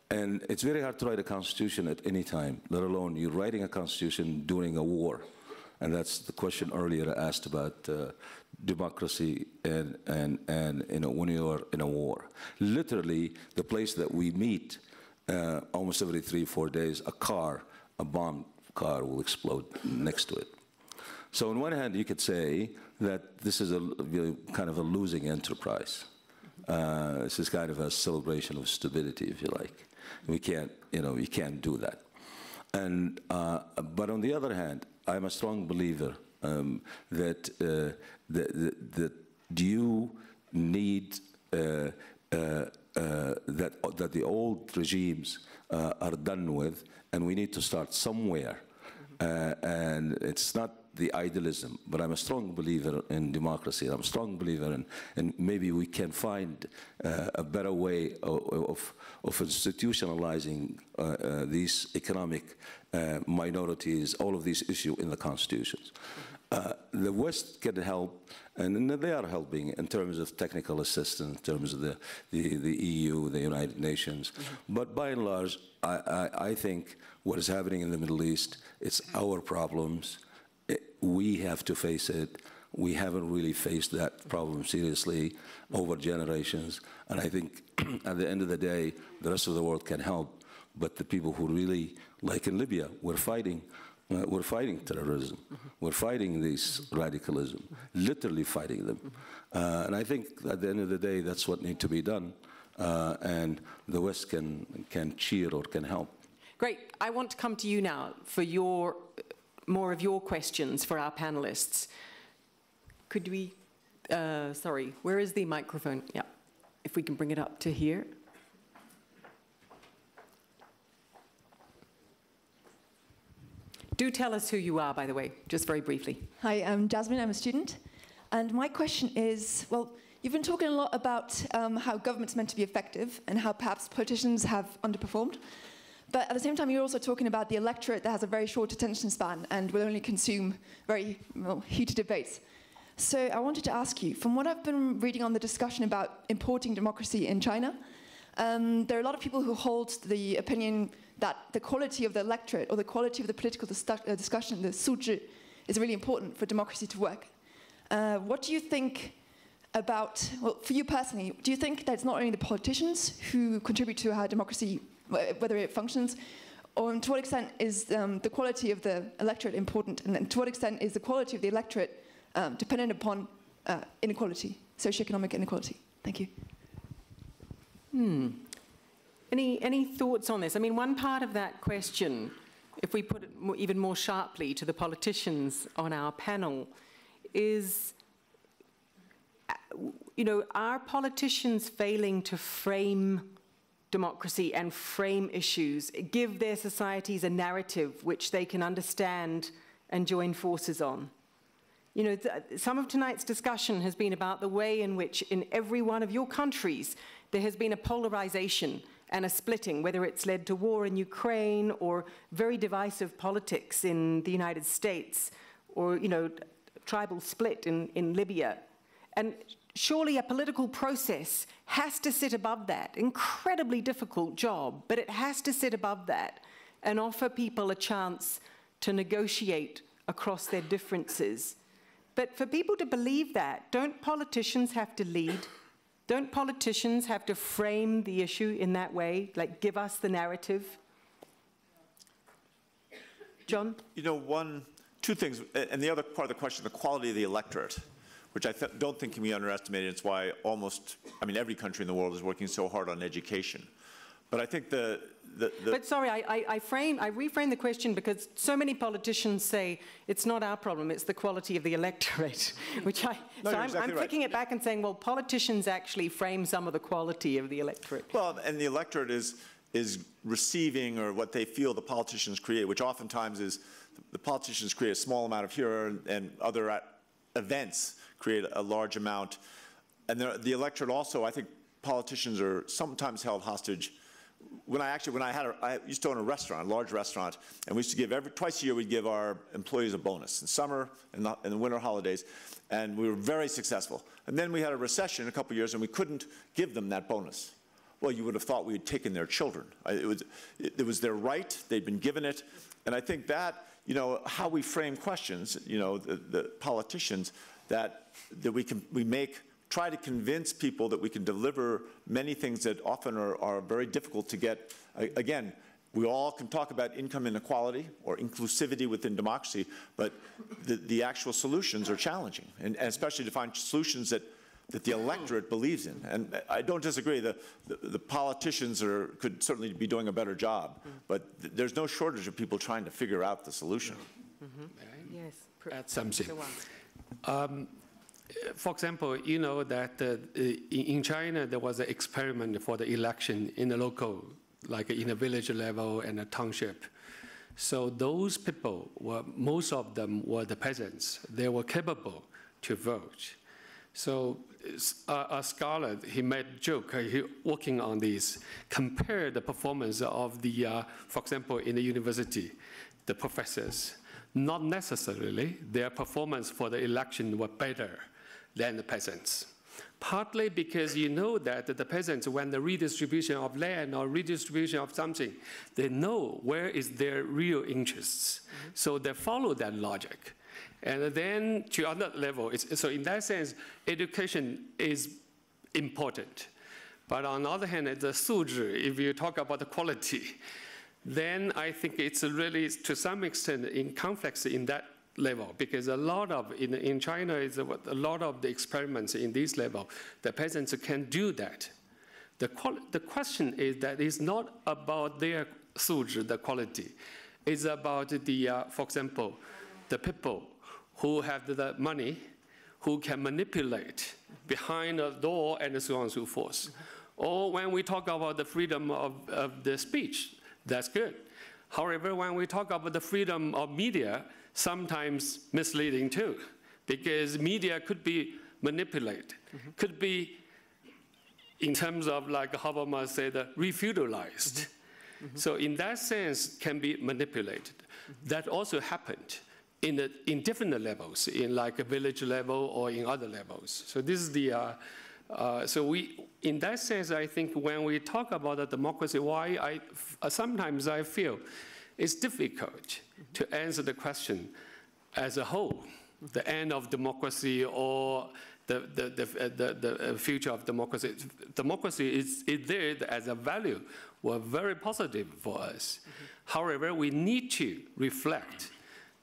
And it's very hard to write a constitution at any time, let alone you're writing a constitution during a war. And that's the question earlier I asked about democracy and you know, when you are in a war. Literally, the place that we meet almost every 3 or 4 days, a bomb car will explode next to it. So on one hand, you could say that this is kind of a losing enterprise. This is kind of a celebration of stability, if you like. We can't, you know, you can't do that. And but on the other hand, I'm a strong believer that that you need that the old regimes are done with, and we need to start somewhere. And it's not the idealism, but I'm a strong believer in democracy. I'm a strong believer in, and maybe we can find a better way of institutionalizing these economic minorities, all of these issues in the constitutions. The West can help, and they are helping in terms of technical assistance, in terms of the EU, the United Nations. But by and large, I think what is happening in the Middle East, it's our problems. We have to face it. We haven't really faced that problem seriously over generations. And I think at the end of the day, the rest of the world can help. But the people who really, like in Libya, we're fighting terrorism. We're fighting this radicalism, literally fighting them. And I think at the end of the day, that's what needs to be done. And the West can cheer or can help. Great. I want to come to you now for your... more of your questions for our panelists. Could we, sorry, where is the microphone? Yeah, if we can bring it up to here. Do tell us who you are, by the way, just very briefly. Hi, I'm Jasmine, I'm a student. And my question is, well, you've been talking a lot about how government's meant to be effective and how perhaps politicians have underperformed. But at the same time, you're also talking about the electorate that has a very short attention span and will only consume very heated debates. So I wanted to ask you, from what I've been reading on the discussion about importing democracy in China, there are a lot of people who hold the opinion that the quality of the electorate or the quality of the political discussion, the suzhi, is really important for democracy to work. What do you think about, well, for you personally, do you think that it's not only the politicians who contribute to how democracy whether it functions, or to what extent is the quality of the electorate important, and to what extent is the quality of the electorate dependent upon inequality, socioeconomic inequality? Thank you. Any thoughts on this? I mean, one part of that question, if we put it even more sharply to the politicians on our panel, is, you know, are politicians failing to frame democracy and frame issues, give their societies a narrative which they can understand and join forces on? You know, some of tonight's discussion has been about the way in which in every one of your countries there has been a polarization and a splitting, whether it's led to war in Ukraine or very divisive politics in the United States or, you know, tribal split in Libya. And surely a political process has to sit above that. Incredibly difficult job, but it has to sit above that and offer people a chance to negotiate across their differences. But for people to believe that, don't politicians have to lead? Don't politicians have to frame the issue in that way, like give us the narrative? John? You know, two things, and the other part of the question, the quality of the electorate, which I don't think can be underestimated. It's why almost, I mean, every country in the world is working so hard on education. But I think But sorry, I reframe the question because so many politicians say it's not our problem, it's the quality of the electorate. So I'm exactly right. Kicking it back and saying, well, politicians actually frame some of the quality of the electorate. Well, and the electorate is receiving or what they feel the politicians create, which oftentimes is the politicians create a small amount of here and other events create a large amount. And the electorate also, I think politicians are sometimes held hostage. When I used to own a restaurant, a large restaurant, and we used to give twice a year we'd give our employees a bonus in summer and in the winter holidays, and we were very successful. And then we had a recession in a couple of years and we couldn't give them that bonus. Well, you would have thought we had taken their children. It was their right, they'd been given it. And I think that, you know, how we frame questions, you know, the politicians, that we try to convince people that we can deliver many things that often are very difficult to get. Again, we all can talk about income inequality or inclusivity within democracy, but the actual solutions are challenging, and especially to find solutions that the electorate believes in. And I don't disagree, the politicians could certainly be doing a better job, but there's no shortage of people trying to figure out the solution. Mm-hmm. Yes. Add something. For example, you know that in China there was an experiment for the election in the local, like in a village level and a township. So those people, most of them were the peasants. They were capable to vote. So a scholar, he made a joke, working on this, compare the performance of the, for example, in the university, the professors. Not necessarily their performance for the election were better than the peasants. Partly because you know that the peasants, when the redistribution of land or redistribution of something, they know where is their real interests. Mm-hmm. So they follow that logic. And then to another level, so in that sense, education is important. But on the other hand, the suzhi, if you talk about the quality, then I think it's really, to some extent, in conflicts in that level, because a lot of, in China, is a lot of the experiments in this level, the peasants can do that. The question is that it's not about their suzhi, the quality. It's about the, for example, the people who have the money, who can manipulate behind a door and so on and so forth. Or when we talk about the freedom of the speech, that's good. However, when we talk about the freedom of media, sometimes misleading too, because media could be manipulated, could be, in terms of like Habermas said, refutilized. So in that sense, can be manipulated. That also happened in different levels, in like a village level or in other levels. So this is the, in that sense, I think when we talk about the democracy, why sometimes I feel it's difficult to answer the question as a whole, the end of democracy or the future of democracy. Democracy is there as a value, were very positive for us. However, we need to reflect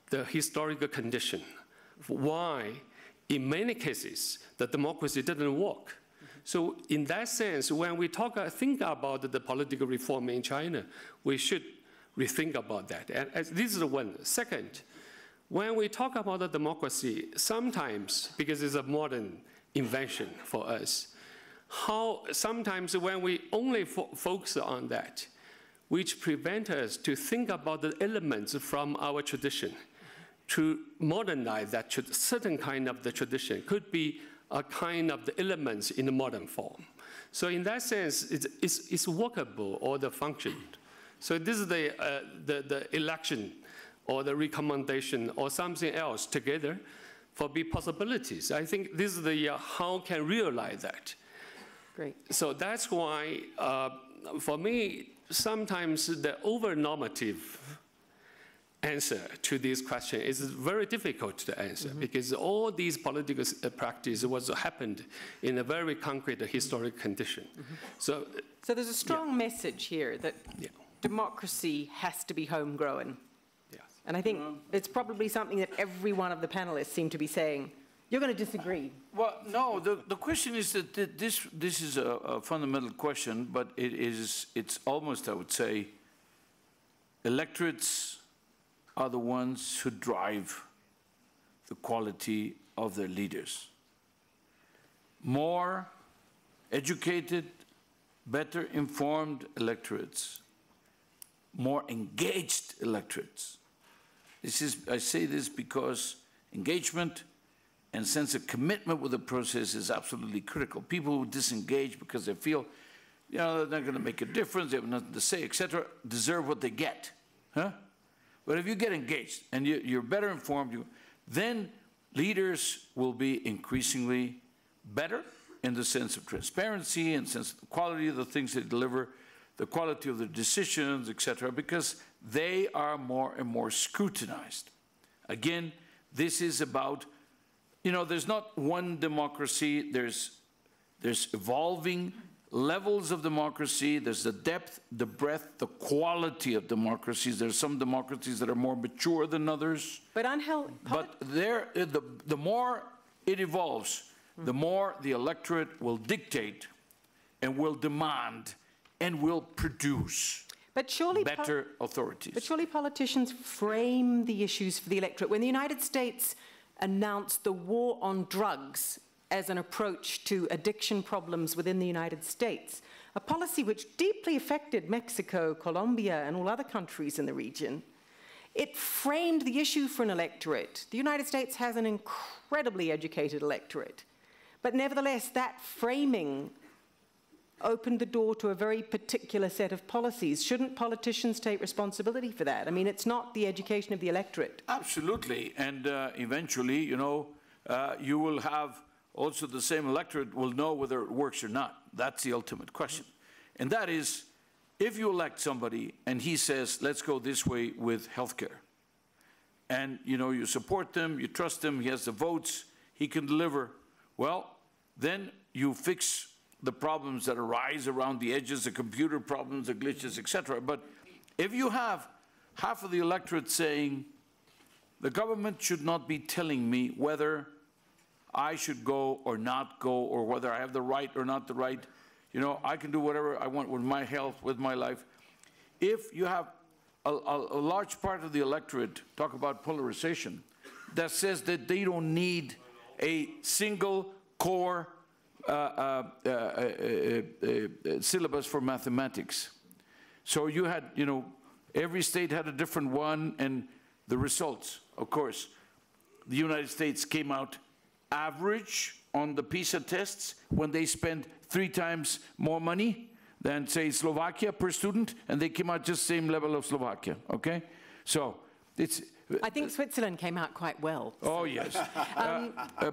the historical condition, why in many cases the democracy didn't work. So in that sense, when we think about the political reform in China, we should rethink about that. And this is one. Second, when we talk about the democracy, sometimes, because it's a modern invention for us, sometimes when we only focus on that, which prevent us to think about the elements from our tradition, to modernize that certain kind of the tradition, could be a kind of the elements in the modern form. So in that sense, it's workable or the function. So this is the election or the recommendation or something else together for be possibilities. I think this is the how can realize that. Great. So that's why for me, sometimes the over-normative answer to this question is very difficult to answer because all these political practice was happened in a very concrete historic condition. So there's a strong message here that democracy has to be homegrown. Yes. And I think it's probably something that every one of the panelists seem to be saying You're going to disagree. Well, no, the question is that this is a fundamental question, but it's almost, I would say, electorates are the ones who drive the quality of their leaders. More educated, better informed electorates, more engaged electorates. This is, I say this because engagement and sense of commitment with the process is absolutely critical. People who disengage because they feel, you know, they're not going to make a difference, they have nothing to say, etc., deserve what they get. Huh? But if you get engaged and you're better informed, then leaders will be increasingly better in the sense of transparency and sense of the quality of the things they deliver, the quality of the decisions, etc., because they are more and more scrutinized. Again, this is about, you know, there's not one democracy, there's evolving levels of democracy, there's the depth, the breadth, the quality of democracies. There's some democracies that are more mature than others. But Angel, but the more it evolves, the more the electorate will dictate and will demand and will produce better authorities. But surely politicians frame the issues for the electorate. When the United States announced the war on drugs as an approach to addiction problems within the United States, a policy which deeply affected Mexico, Colombia, and all other countries in the region, it framed the issue for an electorate. The United States has an incredibly educated electorate. But nevertheless, that framing opened the door to a very particular set of policies. Shouldn't politicians take responsibility for that? I mean, it's not the education of the electorate. Absolutely. And eventually, you know, you will have also the same electorate will know whether it works or not. That's the ultimate question. And that is, if you elect somebody and he says, let's go this way with healthcare, and, you know, you support them, you trust them, he has the votes, he can deliver, well, then you fix the problems that arise around the edges, the computer problems, the glitches, etc. But if you have half of the electorate saying, the government should not be telling me whether I should go or not go, or whether I have the right or not the right, you know, I can do whatever I want with my health, with my life. If you have a large part of the electorate, talk about polarization, that says that they don't need a single core syllabus for mathematics. So you had, you know, every state had a different one, and the results, of course, the United States came out average on the PISA tests when they spent 3 times more money than, say, Slovakia per student, and they came out just same level of Slovakia, okay? So it's... I think Switzerland came out quite well. So. Oh, yes.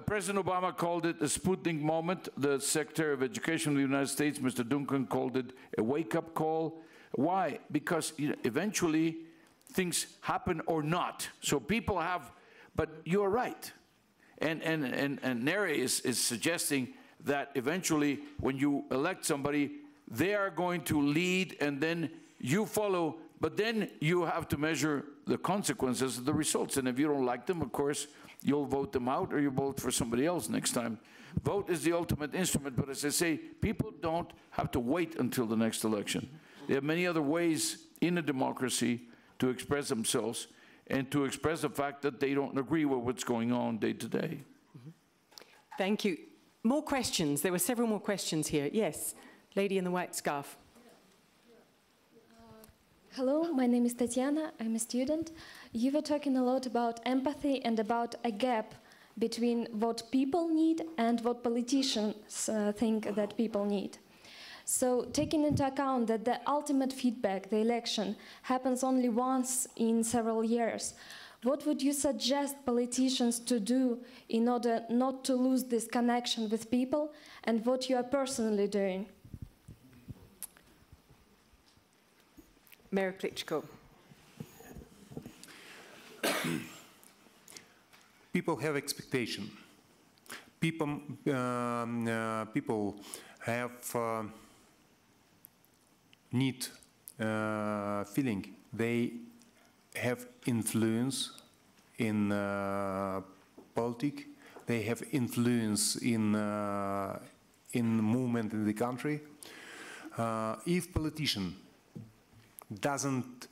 President Obama called it a Sputnik moment. The Secretary of Education of the United States, Mr. Duncan, called it a wake-up call. Why? Because, you know, eventually things happen or not. So people have, but you're right. And Neri is suggesting that eventually when you elect somebody, they are going to lead and then you follow, but then you have to measure the consequences of the results. And if you don't like them, of course, you'll vote them out or you vote for somebody else next time. Vote is the ultimate instrument, but as I say, people don't have to wait until the next election. There are many other ways in a democracy to express themselves and to express the fact that they don't agree with what's going on day to day. Thank you. More questions. There were several more questions here. Yes, lady in the white scarf. Hello, my name is Tatiana, I'm a student. You were talking a lot about empathy and about a gap between what people need and what politicians think that people need. So taking into account that the ultimate feedback, the election, happens only once in several years, what would you suggest politicians to do in order not to lose this connection with people, and what you are personally doing? Mayor Klitschko. People have expectation. People have need feeling. They have influence in politics. They have influence in movement in the country. If politician doesn't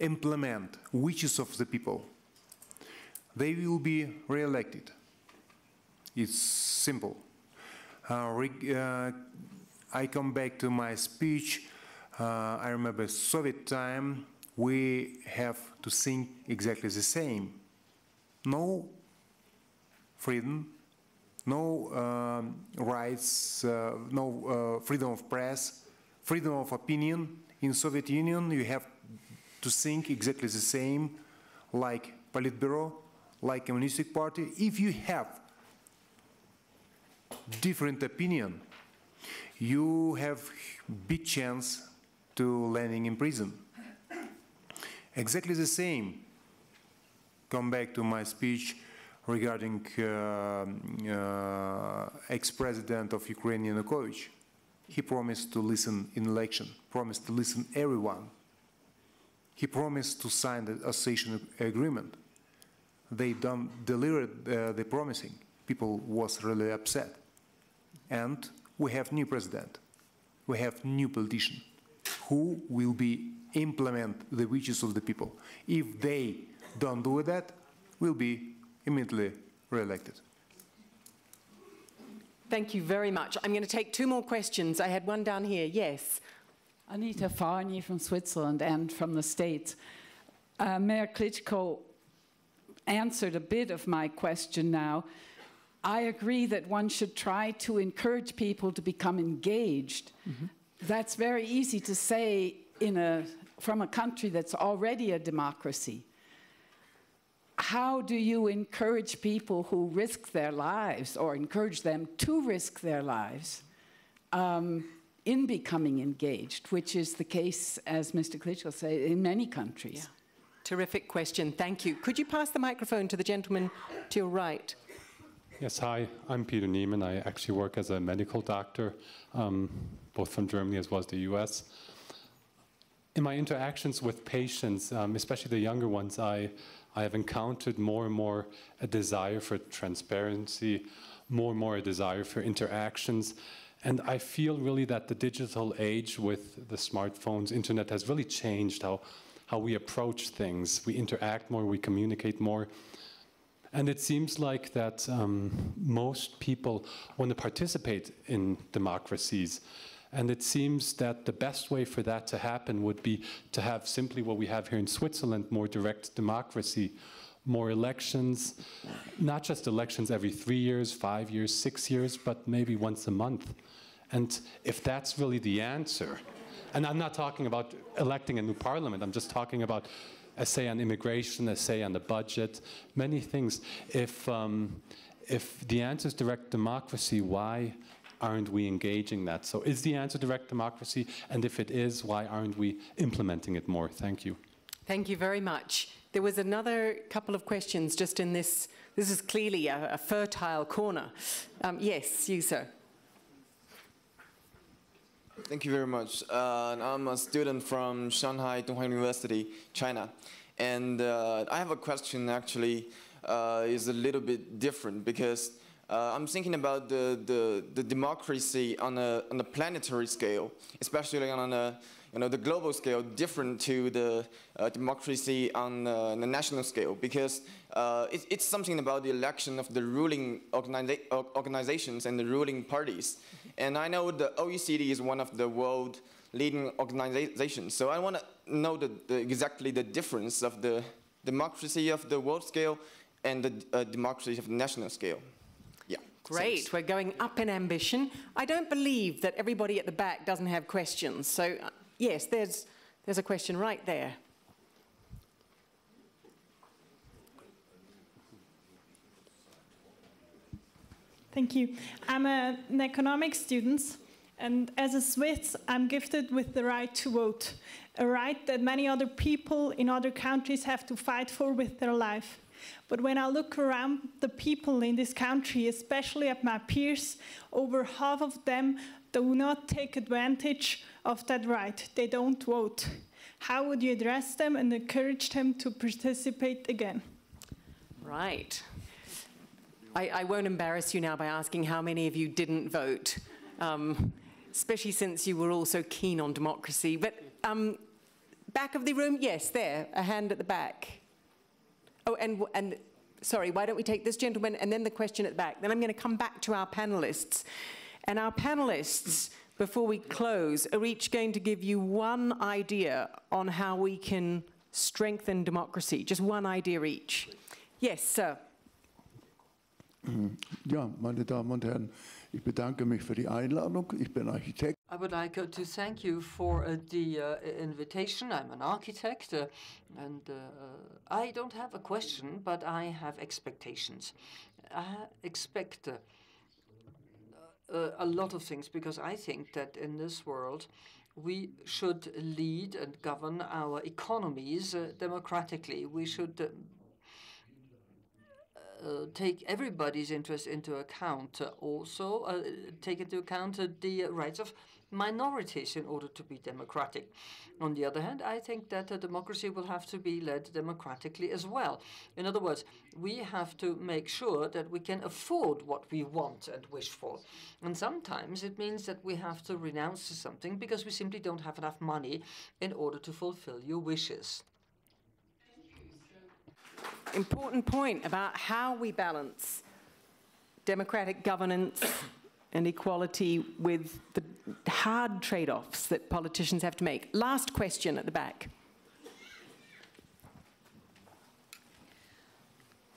implement wishes of the people, they will be re-elected. It's simple. I come back to my speech. I remember Soviet time, we have to think exactly the same. No freedom, no rights, no freedom of press, freedom of opinion. In Soviet Union, you have to think exactly the same, like Politburo, like Communist Party. If you have different opinion, you have big chance to landing in prison. Exactly the same. Come back to my speech regarding ex-president of Ukraine, Yanukovych. He promised to listen in election, promised to listen everyone. He promised to sign the association agreement. They don't deliver the promising. People was really upset. And we have new president. We have new politician who will be implement the wishes of the people. If they don't do that, we'll be immediately re-elected. Thank you very much. I'm going to take two more questions. I had one down here. Yes. Anita Farni from Switzerland and from the States. Mayor Klitschko answered a bit of my question now. I agree that one should try to encourage people to become engaged. Mm-hmm. That's very easy to say from a country that's already a democracy. How do you encourage people who risk their lives, or encourage them to risk their lives, in becoming engaged, which is the case, as Mr. Klitschko said, in many countries? Yeah. Terrific question. Thank you. Could you pass the microphone to the gentleman to your right? Yes, hi. I'm Peter Niemann. I actually work as a medical doctor, both from Germany as well as the US. In my interactions with patients, especially the younger ones, I have encountered more and more a desire for transparency, more and more a desire for interactions. And I feel really that the digital age with the smartphones, internet, has really changed how we approach things. We interact more, we communicate more. And it seems like that most people want to participate in democracies. And it seems that the best way for that to happen would be to have simply what we have here in Switzerland, more direct democracy, more elections, not just elections every 3 years, 5 years, 6 years, but maybe once a month. And if that's really the answer, and I'm not talking about electing a new parliament, I'm just talking about a say on immigration, a say on the budget, many things. If the answer is direct democracy, why aren't we engaging that? So is the answer direct democracy? And if it is, why aren't we implementing it more? Thank you. Thank you very much. There was another couple of questions just in this. This is clearly a fertile corner. Yes, you, sir. Thank you very much. I'm a student from Shanghai Tsinghua University, China. And I have a question, actually, is a little bit different, because I'm thinking about the democracy on a planetary scale, especially on a, the global scale, different to the democracy on the national scale, because it's something about the election of the ruling organizations and the ruling parties. And I know the OECD is one of the world leading organizations, so I want to know exactly the difference of the democracy of the world scale and the democracy of the national scale. Great. Thanks. We're going up in ambition. I don't believe that everybody at the back doesn't have questions. So, yes, there's a question right there. Thank you. I'm an economics student, and as a Swiss, I'm gifted with the right to vote, a right that many other people in other countries have to fight for with their life. But when I look around the people in this country, especially at my peers, over half of them do not take advantage of that right. They don't vote. How would you address them and encourage them to participate again? Right. I won't embarrass you now by asking how many of you didn't vote, especially since you were all so keen on democracy. But back of the room, yes, there, a hand at the back. Oh, and sorry, why don't we take this gentleman and then the question at the back. Then I'm going to come back to our panellists. And our panellists, before we close, are each going to give you one idea on how we can strengthen democracy, just one idea each. Yes, sir. Ja, meine Damen und Herren, ich bedanke mich für die Einladung. Ich bin Architekt. I would like to thank you for the invitation. I'm an architect, and I don't have a question, but I have expectations. I expect a lot of things, because I think that in this world we should lead and govern our economies democratically. We should take everybody's interest into account, also take into account the rights of minorities in order to be democratic. On the other hand, I think that democracy will have to be led democratically as well. In other words, we have to make sure that we can afford what we want and wish for. And sometimes it means that we have to renounce to something because we simply don't have enough money in order to fulfill your wishes. Important point about how we balance democratic governance and equality with the hard trade-offs that politicians have to make. Last question at the back.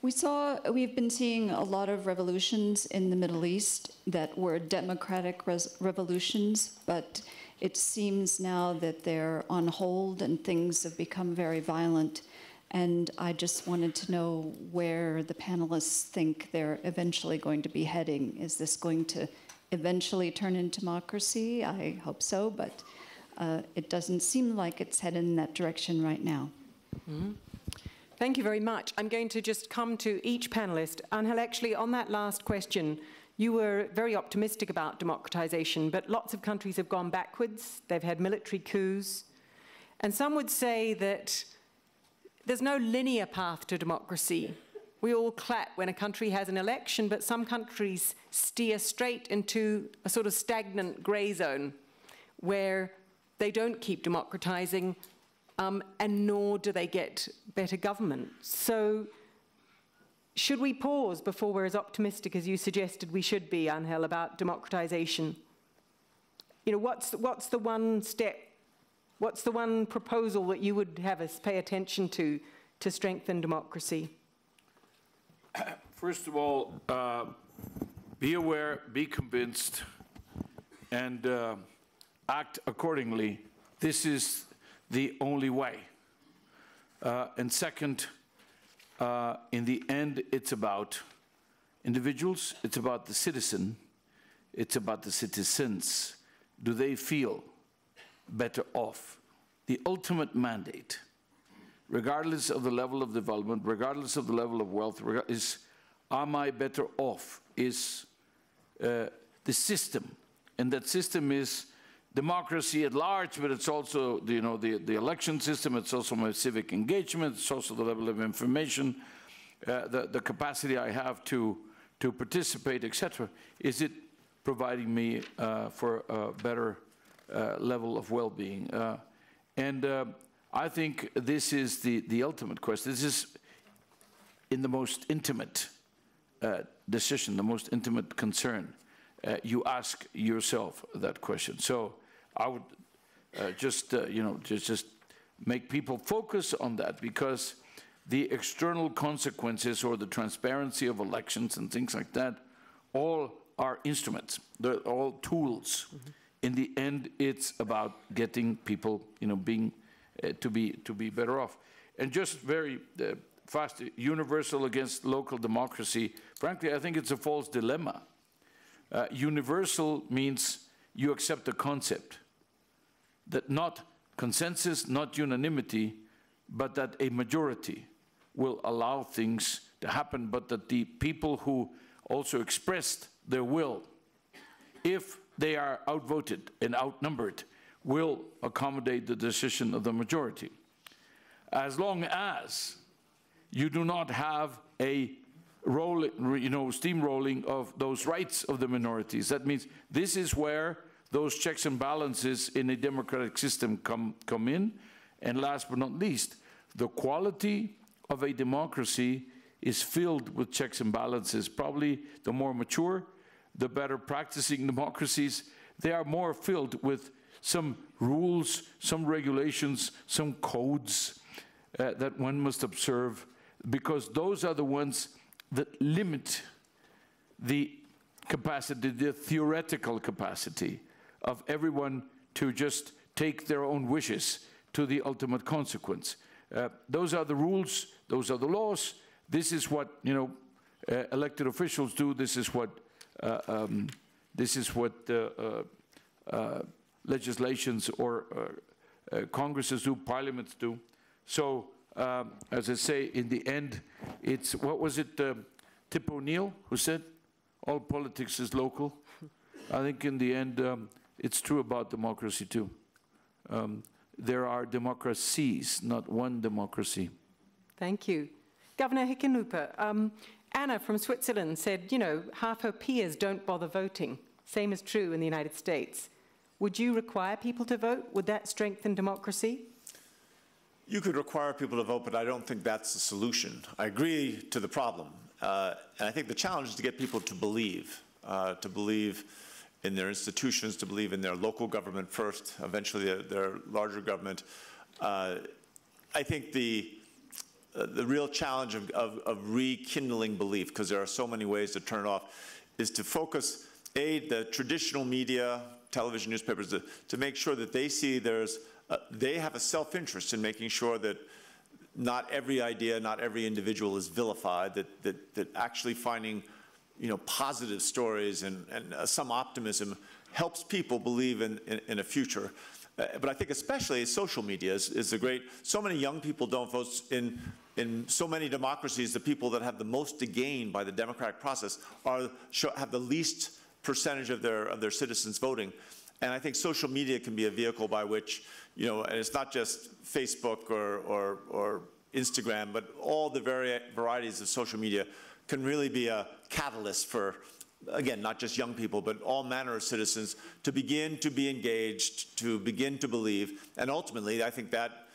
We've been seeing a lot of revolutions in the Middle East that were democratic revolutions, but it seems now that they're on hold and things have become very violent. And I just wanted to know where the panelists think they're eventually going to be heading. Is this going to eventually turn into democracy? I hope so, but it doesn't seem like it's headed in that direction right now. Mm-hmm. Thank you very much. I'm going to just come to each panelist. Angel, actually, on that last question, you were very optimistic about democratization, but lots of countries have gone backwards. They've had military coups. And some would say that there's no linear path to democracy. We all clap when a country has an election, but some countries steer straight into a sort of stagnant grey zone where they don't keep democratizing and nor do they get better government. So should we pause before we're as optimistic as you suggested we should be, Angel, about democratization? You know, what's the one step? What's the one proposal that you would have us pay attention to strengthen democracy? First of all, be aware, be convinced, and act accordingly. This is the only way. And second, in the end, it's about individuals, it's about the citizen, it's about the citizens. Do they feel better off? The ultimate mandate, regardless of the level of development, regardless of the level of wealth, is, am I better off? Is the system, and that system is democracy at large, but it's also, you know, the election system, it's also my civic engagement, it's also the level of information, the capacity I have to participate, etc. Is it providing me for a better level of well-being? I think this is the ultimate question. This is in the most intimate decision, the most intimate concern. You ask yourself that question. So I would just make people focus on that, because the external consequences or the transparency of elections and things like that all are instruments. They're all tools. Mm-hmm. In the end, it's about getting people, you know, being to be better off. And just very fast, universal against local democracy. Frankly, I think it's a false dilemma. Universal means you accept the concept that not consensus, not unanimity, but that a majority will allow things to happen, but that the people who also expressed their will, if they are outvoted and outnumbered, will accommodate the decision of the majority. As long as you do not have a roll, steamrolling of those rights of the minorities. That means this is where those checks and balances in a democratic system come in. And last but not least, the quality of a democracy is filled with checks and balances. Probably the more mature, the better practicing democracies, they are more filled with some rules, some regulations, some codes that one must observe, because those are the ones that limit the capacity, the theoretical capacity of everyone to just take their own wishes to the ultimate consequence. Those are the rules, those are the laws. This is what elected officials do. This is what legislations or congresses do, parliaments do. So, as I say, in the end, it's, what was it, Tip O'Neill who said, all politics is local. I think in the end, it's true about democracy too. There are democracies, not one democracy. Thank you. Governor Hickenlooper, Anna from Switzerland said, half her peers don't bother voting. Same is true in the United States. Would you require people to vote? Would that strengthen democracy? You could require people to vote, but I don't think that's the solution. I agree to the problem. And I think the challenge is to get people to believe in their institutions, to believe in their local government first, eventually their larger government. I think the real challenge of rekindling belief, because there are so many ways to turn it off, is to focus, A, the traditional media, television, newspapers, to make sure that they see there's, they have a self-interest in making sure that not every idea, not every individual is vilified, that actually finding positive stories and some optimism helps people believe in a future. But I think especially social media is a great, so many young people don't vote in so many democracies. The people that have the most to gain by the democratic process have the least percentage of their citizens voting. And I think social media can be a vehicle by which, and it's not just Facebook or Instagram, but all the varieties of social media can really be a catalyst for, again, not just young people, but all manner of citizens to begin to be engaged, to begin to believe. And ultimately, I think that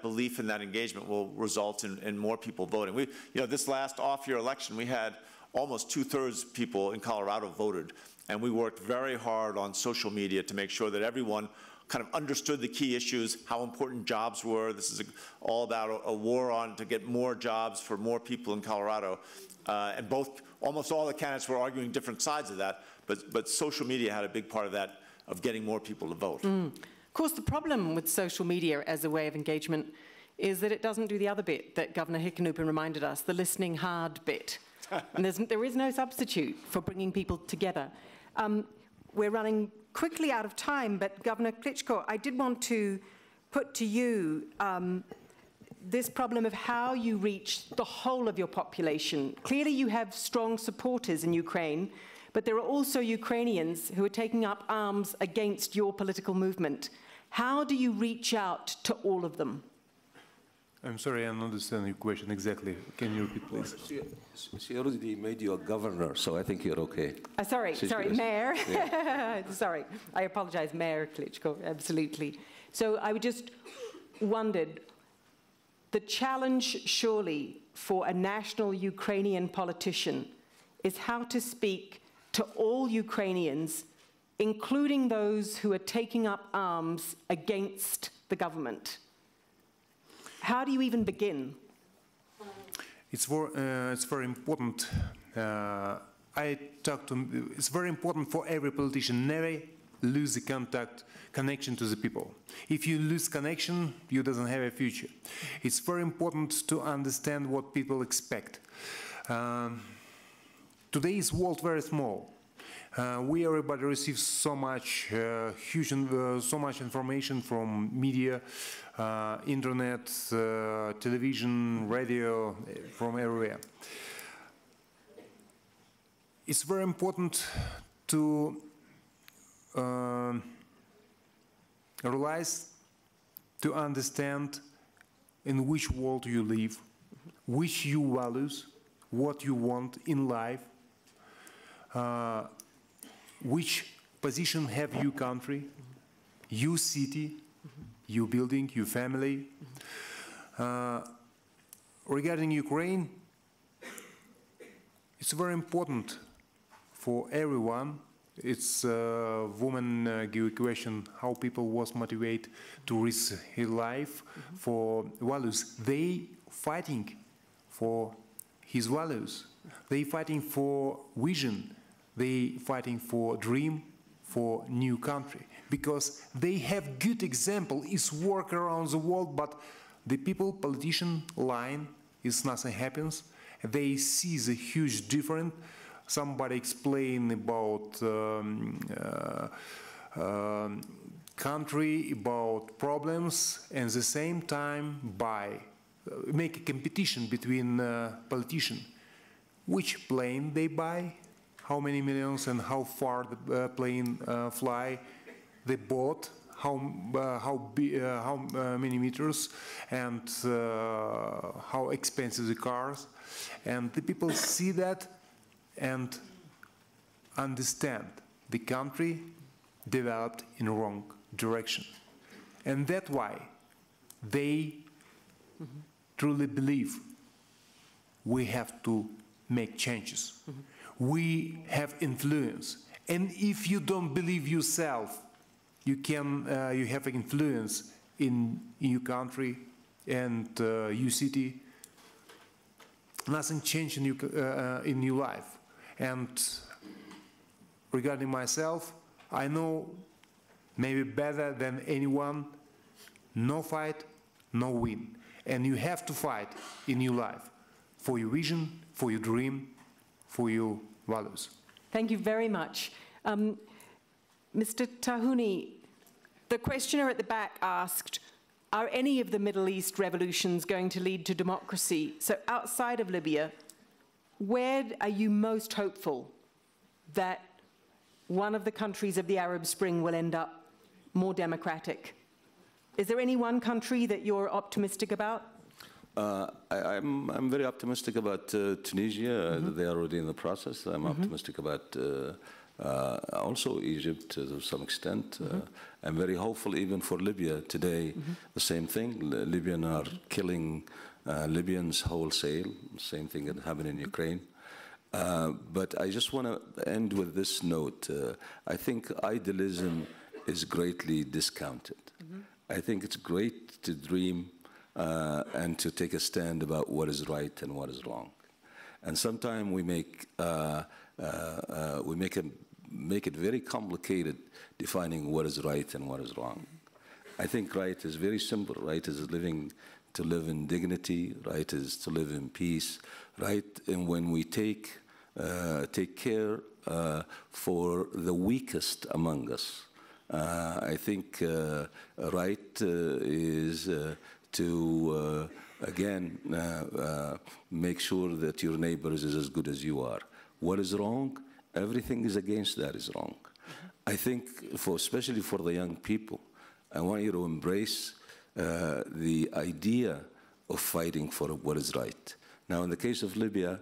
belief and that engagement will result in more people voting. This last off-year election, we had almost two-thirds of people in Colorado voted. And we worked very hard on social media to make sure that everyone kind of understood the key issues, how important jobs were. This is all about a war to get more jobs for more people in Colorado. And almost all the candidates were arguing different sides of that, but social media had a big part of that, of getting more people to vote. Of course, the problem with social media as a way of engagement is that it doesn't do the other bit that Governor Hickenlooper reminded us, the listening hard bit. And there is no substitute for bringing people together. We're running quickly out of time, but Governor Klitschko, I did want to put to you this problem of how you reach the whole of your population. Clearly you have strong supporters in Ukraine, but there are also Ukrainians who are taking up arms against your political movement. How do you reach out to all of them? I'm sorry, I don't understand your question exactly. Can you repeat, please? She already made you a governor, so I think you're okay. Mayor. Yeah. Sorry, I apologize, Mayor Klitschko, absolutely. So I just wondered, the challenge surely for a national Ukrainian politician is how to speak to all Ukrainians, including those who are taking up arms against the government. How do you even begin? It's very important. It's very important for every politician. Never lose the connection to the people. If you lose connection, you doesn't have a future. It's very important to understand what people expect. Today's world very small. Everybody receives so much, so much information from media, internet, television, radio, from everywhere. It's very important to realize, to understand in which world you live, which you values, what you want in life, which position have you country, you city, you building, you family. Regarding Ukraine, it's very important for everyone. It's a woman question how people was motivated to risk his life for values. They fighting for his values. They fighting for vision. They fighting for dream, for new country. Because they have good example. It's work around the world, but the people, politician line, is nothing happens. They see the huge difference. Somebody explain about country, about problems, and at the same time make a competition between politicians. Which plane they buy, how many millions, and how far the plane fly. They bought how many meters, and how expensive the cars, and the people see that and understand the country developed in the wrong direction. And that's why they truly believe we have to make changes. We have influence. And if you don't believe yourself, you can you have influence in your country and your city. Nothing changed in your life. And regarding myself, I know maybe better than anyone, no fight, no win. And you have to fight in your life for your vision, for your dream, for your values. Thank you very much. Mr. Tarhouni, the questioner at the back asked, are any of the Middle East revolutions going to lead to democracy? So outside of Libya, where are you most hopeful that one of the countries of the Arab Spring will end up more democratic? Is there any one country that you're optimistic about? I'm very optimistic about Tunisia. They are already in the process. I'm optimistic about also Egypt to some extent. I'm very hopeful even for Libya today. The same thing. Libyans are killing Libyans wholesale. Same thing that happened in Ukraine. But I just want to end with this note. I think idealism is greatly discounted. I think it's great to dream and to take a stand about what is right and what is wrong. And sometimes we make it very complicated defining what is right and what is wrong. I think right is very simple. Right is to live in dignity. Right is to live in peace. Right, and when we take care for the weakest among us, I think right is to again make sure that your neighbor is as good as you are. What is wrong? Everything is against that is wrong. I think, especially for the young people, I want you to embrace the idea of fighting for what is right. Now, in the case of Libya,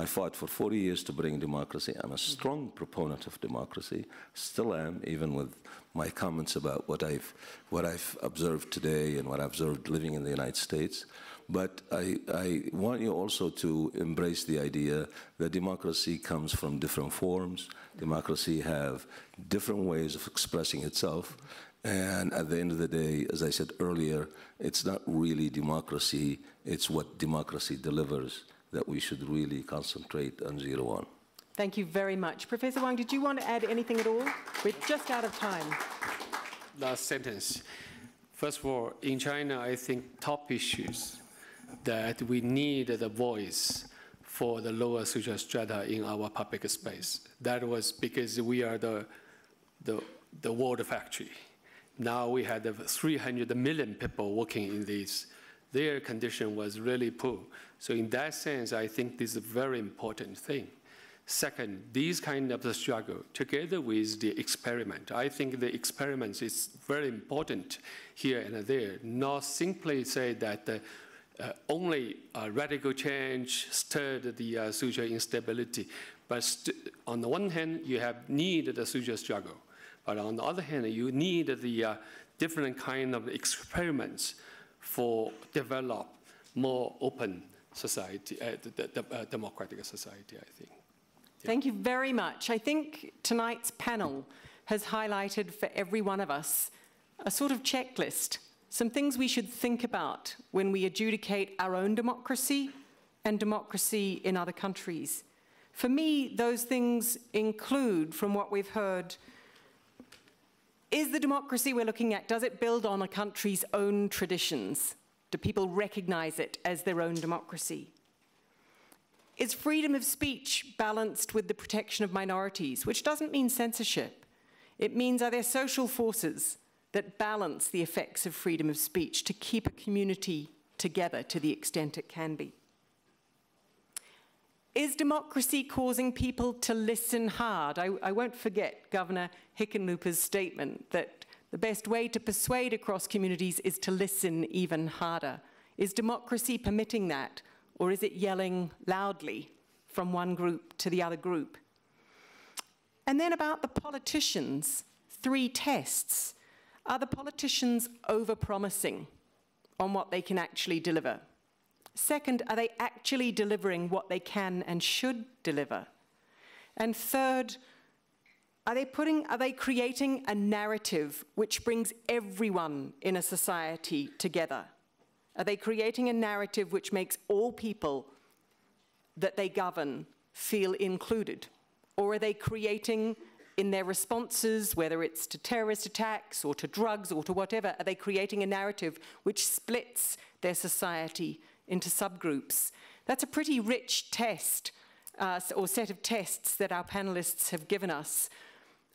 I fought for 40 years to bring democracy. I'm a strong proponent of democracy, still am, even with my comments about what I've observed today and what I've observed living in the United States. But I want you also to embrace the idea that democracy comes from different forms. Democracy have different ways of expressing itself. And at the end of the day, as I said earlier, it's not really democracy. It's what democracy delivers that we should really concentrate and zero on. Thank you very much. Professor Wang, did you want to add anything at all? We're just out of time. Last sentence. First of all, in China, I think top issues that we need the voice for the lower social strata in our public space. That was because we are the world factory. Now we had 300 million people working in this. Their condition was really poor. So in that sense, I think this is a very important thing. Second, these kind of the struggle, together with the experiment. I think the experiment is very important here and there, not simply say that only radical change stirred the social instability. But on the one hand, you have needed the social struggle. But on the other hand, you need the different kind of experiments for develop more open society, democratic society, I think. Yeah. Thank you very much. I think tonight's panel has highlighted for every one of us a sort of checklist, some things we should think about when we adjudicate our own democracy and democracy in other countries. For me, those things include, from what we've heard, is the democracy we're looking at, does it build on a country's own traditions? Do people recognize it as their own democracy? Is freedom of speech balanced with the protection of minorities, which doesn't mean censorship? It means, are there social forces that balance the effects of freedom of speech to keep a community together to the extent it can be? Is democracy causing people to listen hard? I won't forget Governor Hickenlooper's statement that the best way to persuade across communities is to listen even harder. Is democracy permitting that, or is it yelling loudly from one group to the other group? And then about the politicians, three tests. Are the politicians over-promising on what they can actually deliver? Second, are they actually delivering what they can and should deliver? And third, are they creating a narrative which brings everyone in a society together? Are they creating a narrative which makes all people that they govern feel included? Or are they creating, in their responses, whether it's to terrorist attacks or to drugs or to whatever, are they creating a narrative which splits their society into subgroups? That's a pretty rich test or set of tests that our panelists have given us.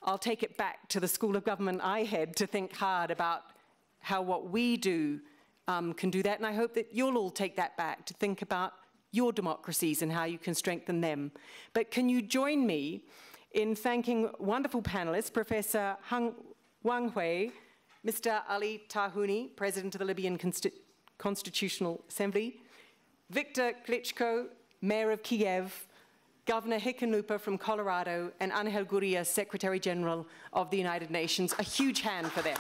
I'll take it back to the School of Government I head to think hard about how what we do can do that. And I hope that you'll all take that back to think about your democracies and how you can strengthen them. But can you join me in thanking wonderful panelists, Professor Wang Hui, Mr. Ali Tarhouni, President of the Libyan Constitutional Assembly, Viktor Klitschko, Mayor of Kyiv, Governor Hickenlooper from Colorado, and Angel Gurría, Secretary General of the United Nations. A huge hand for them.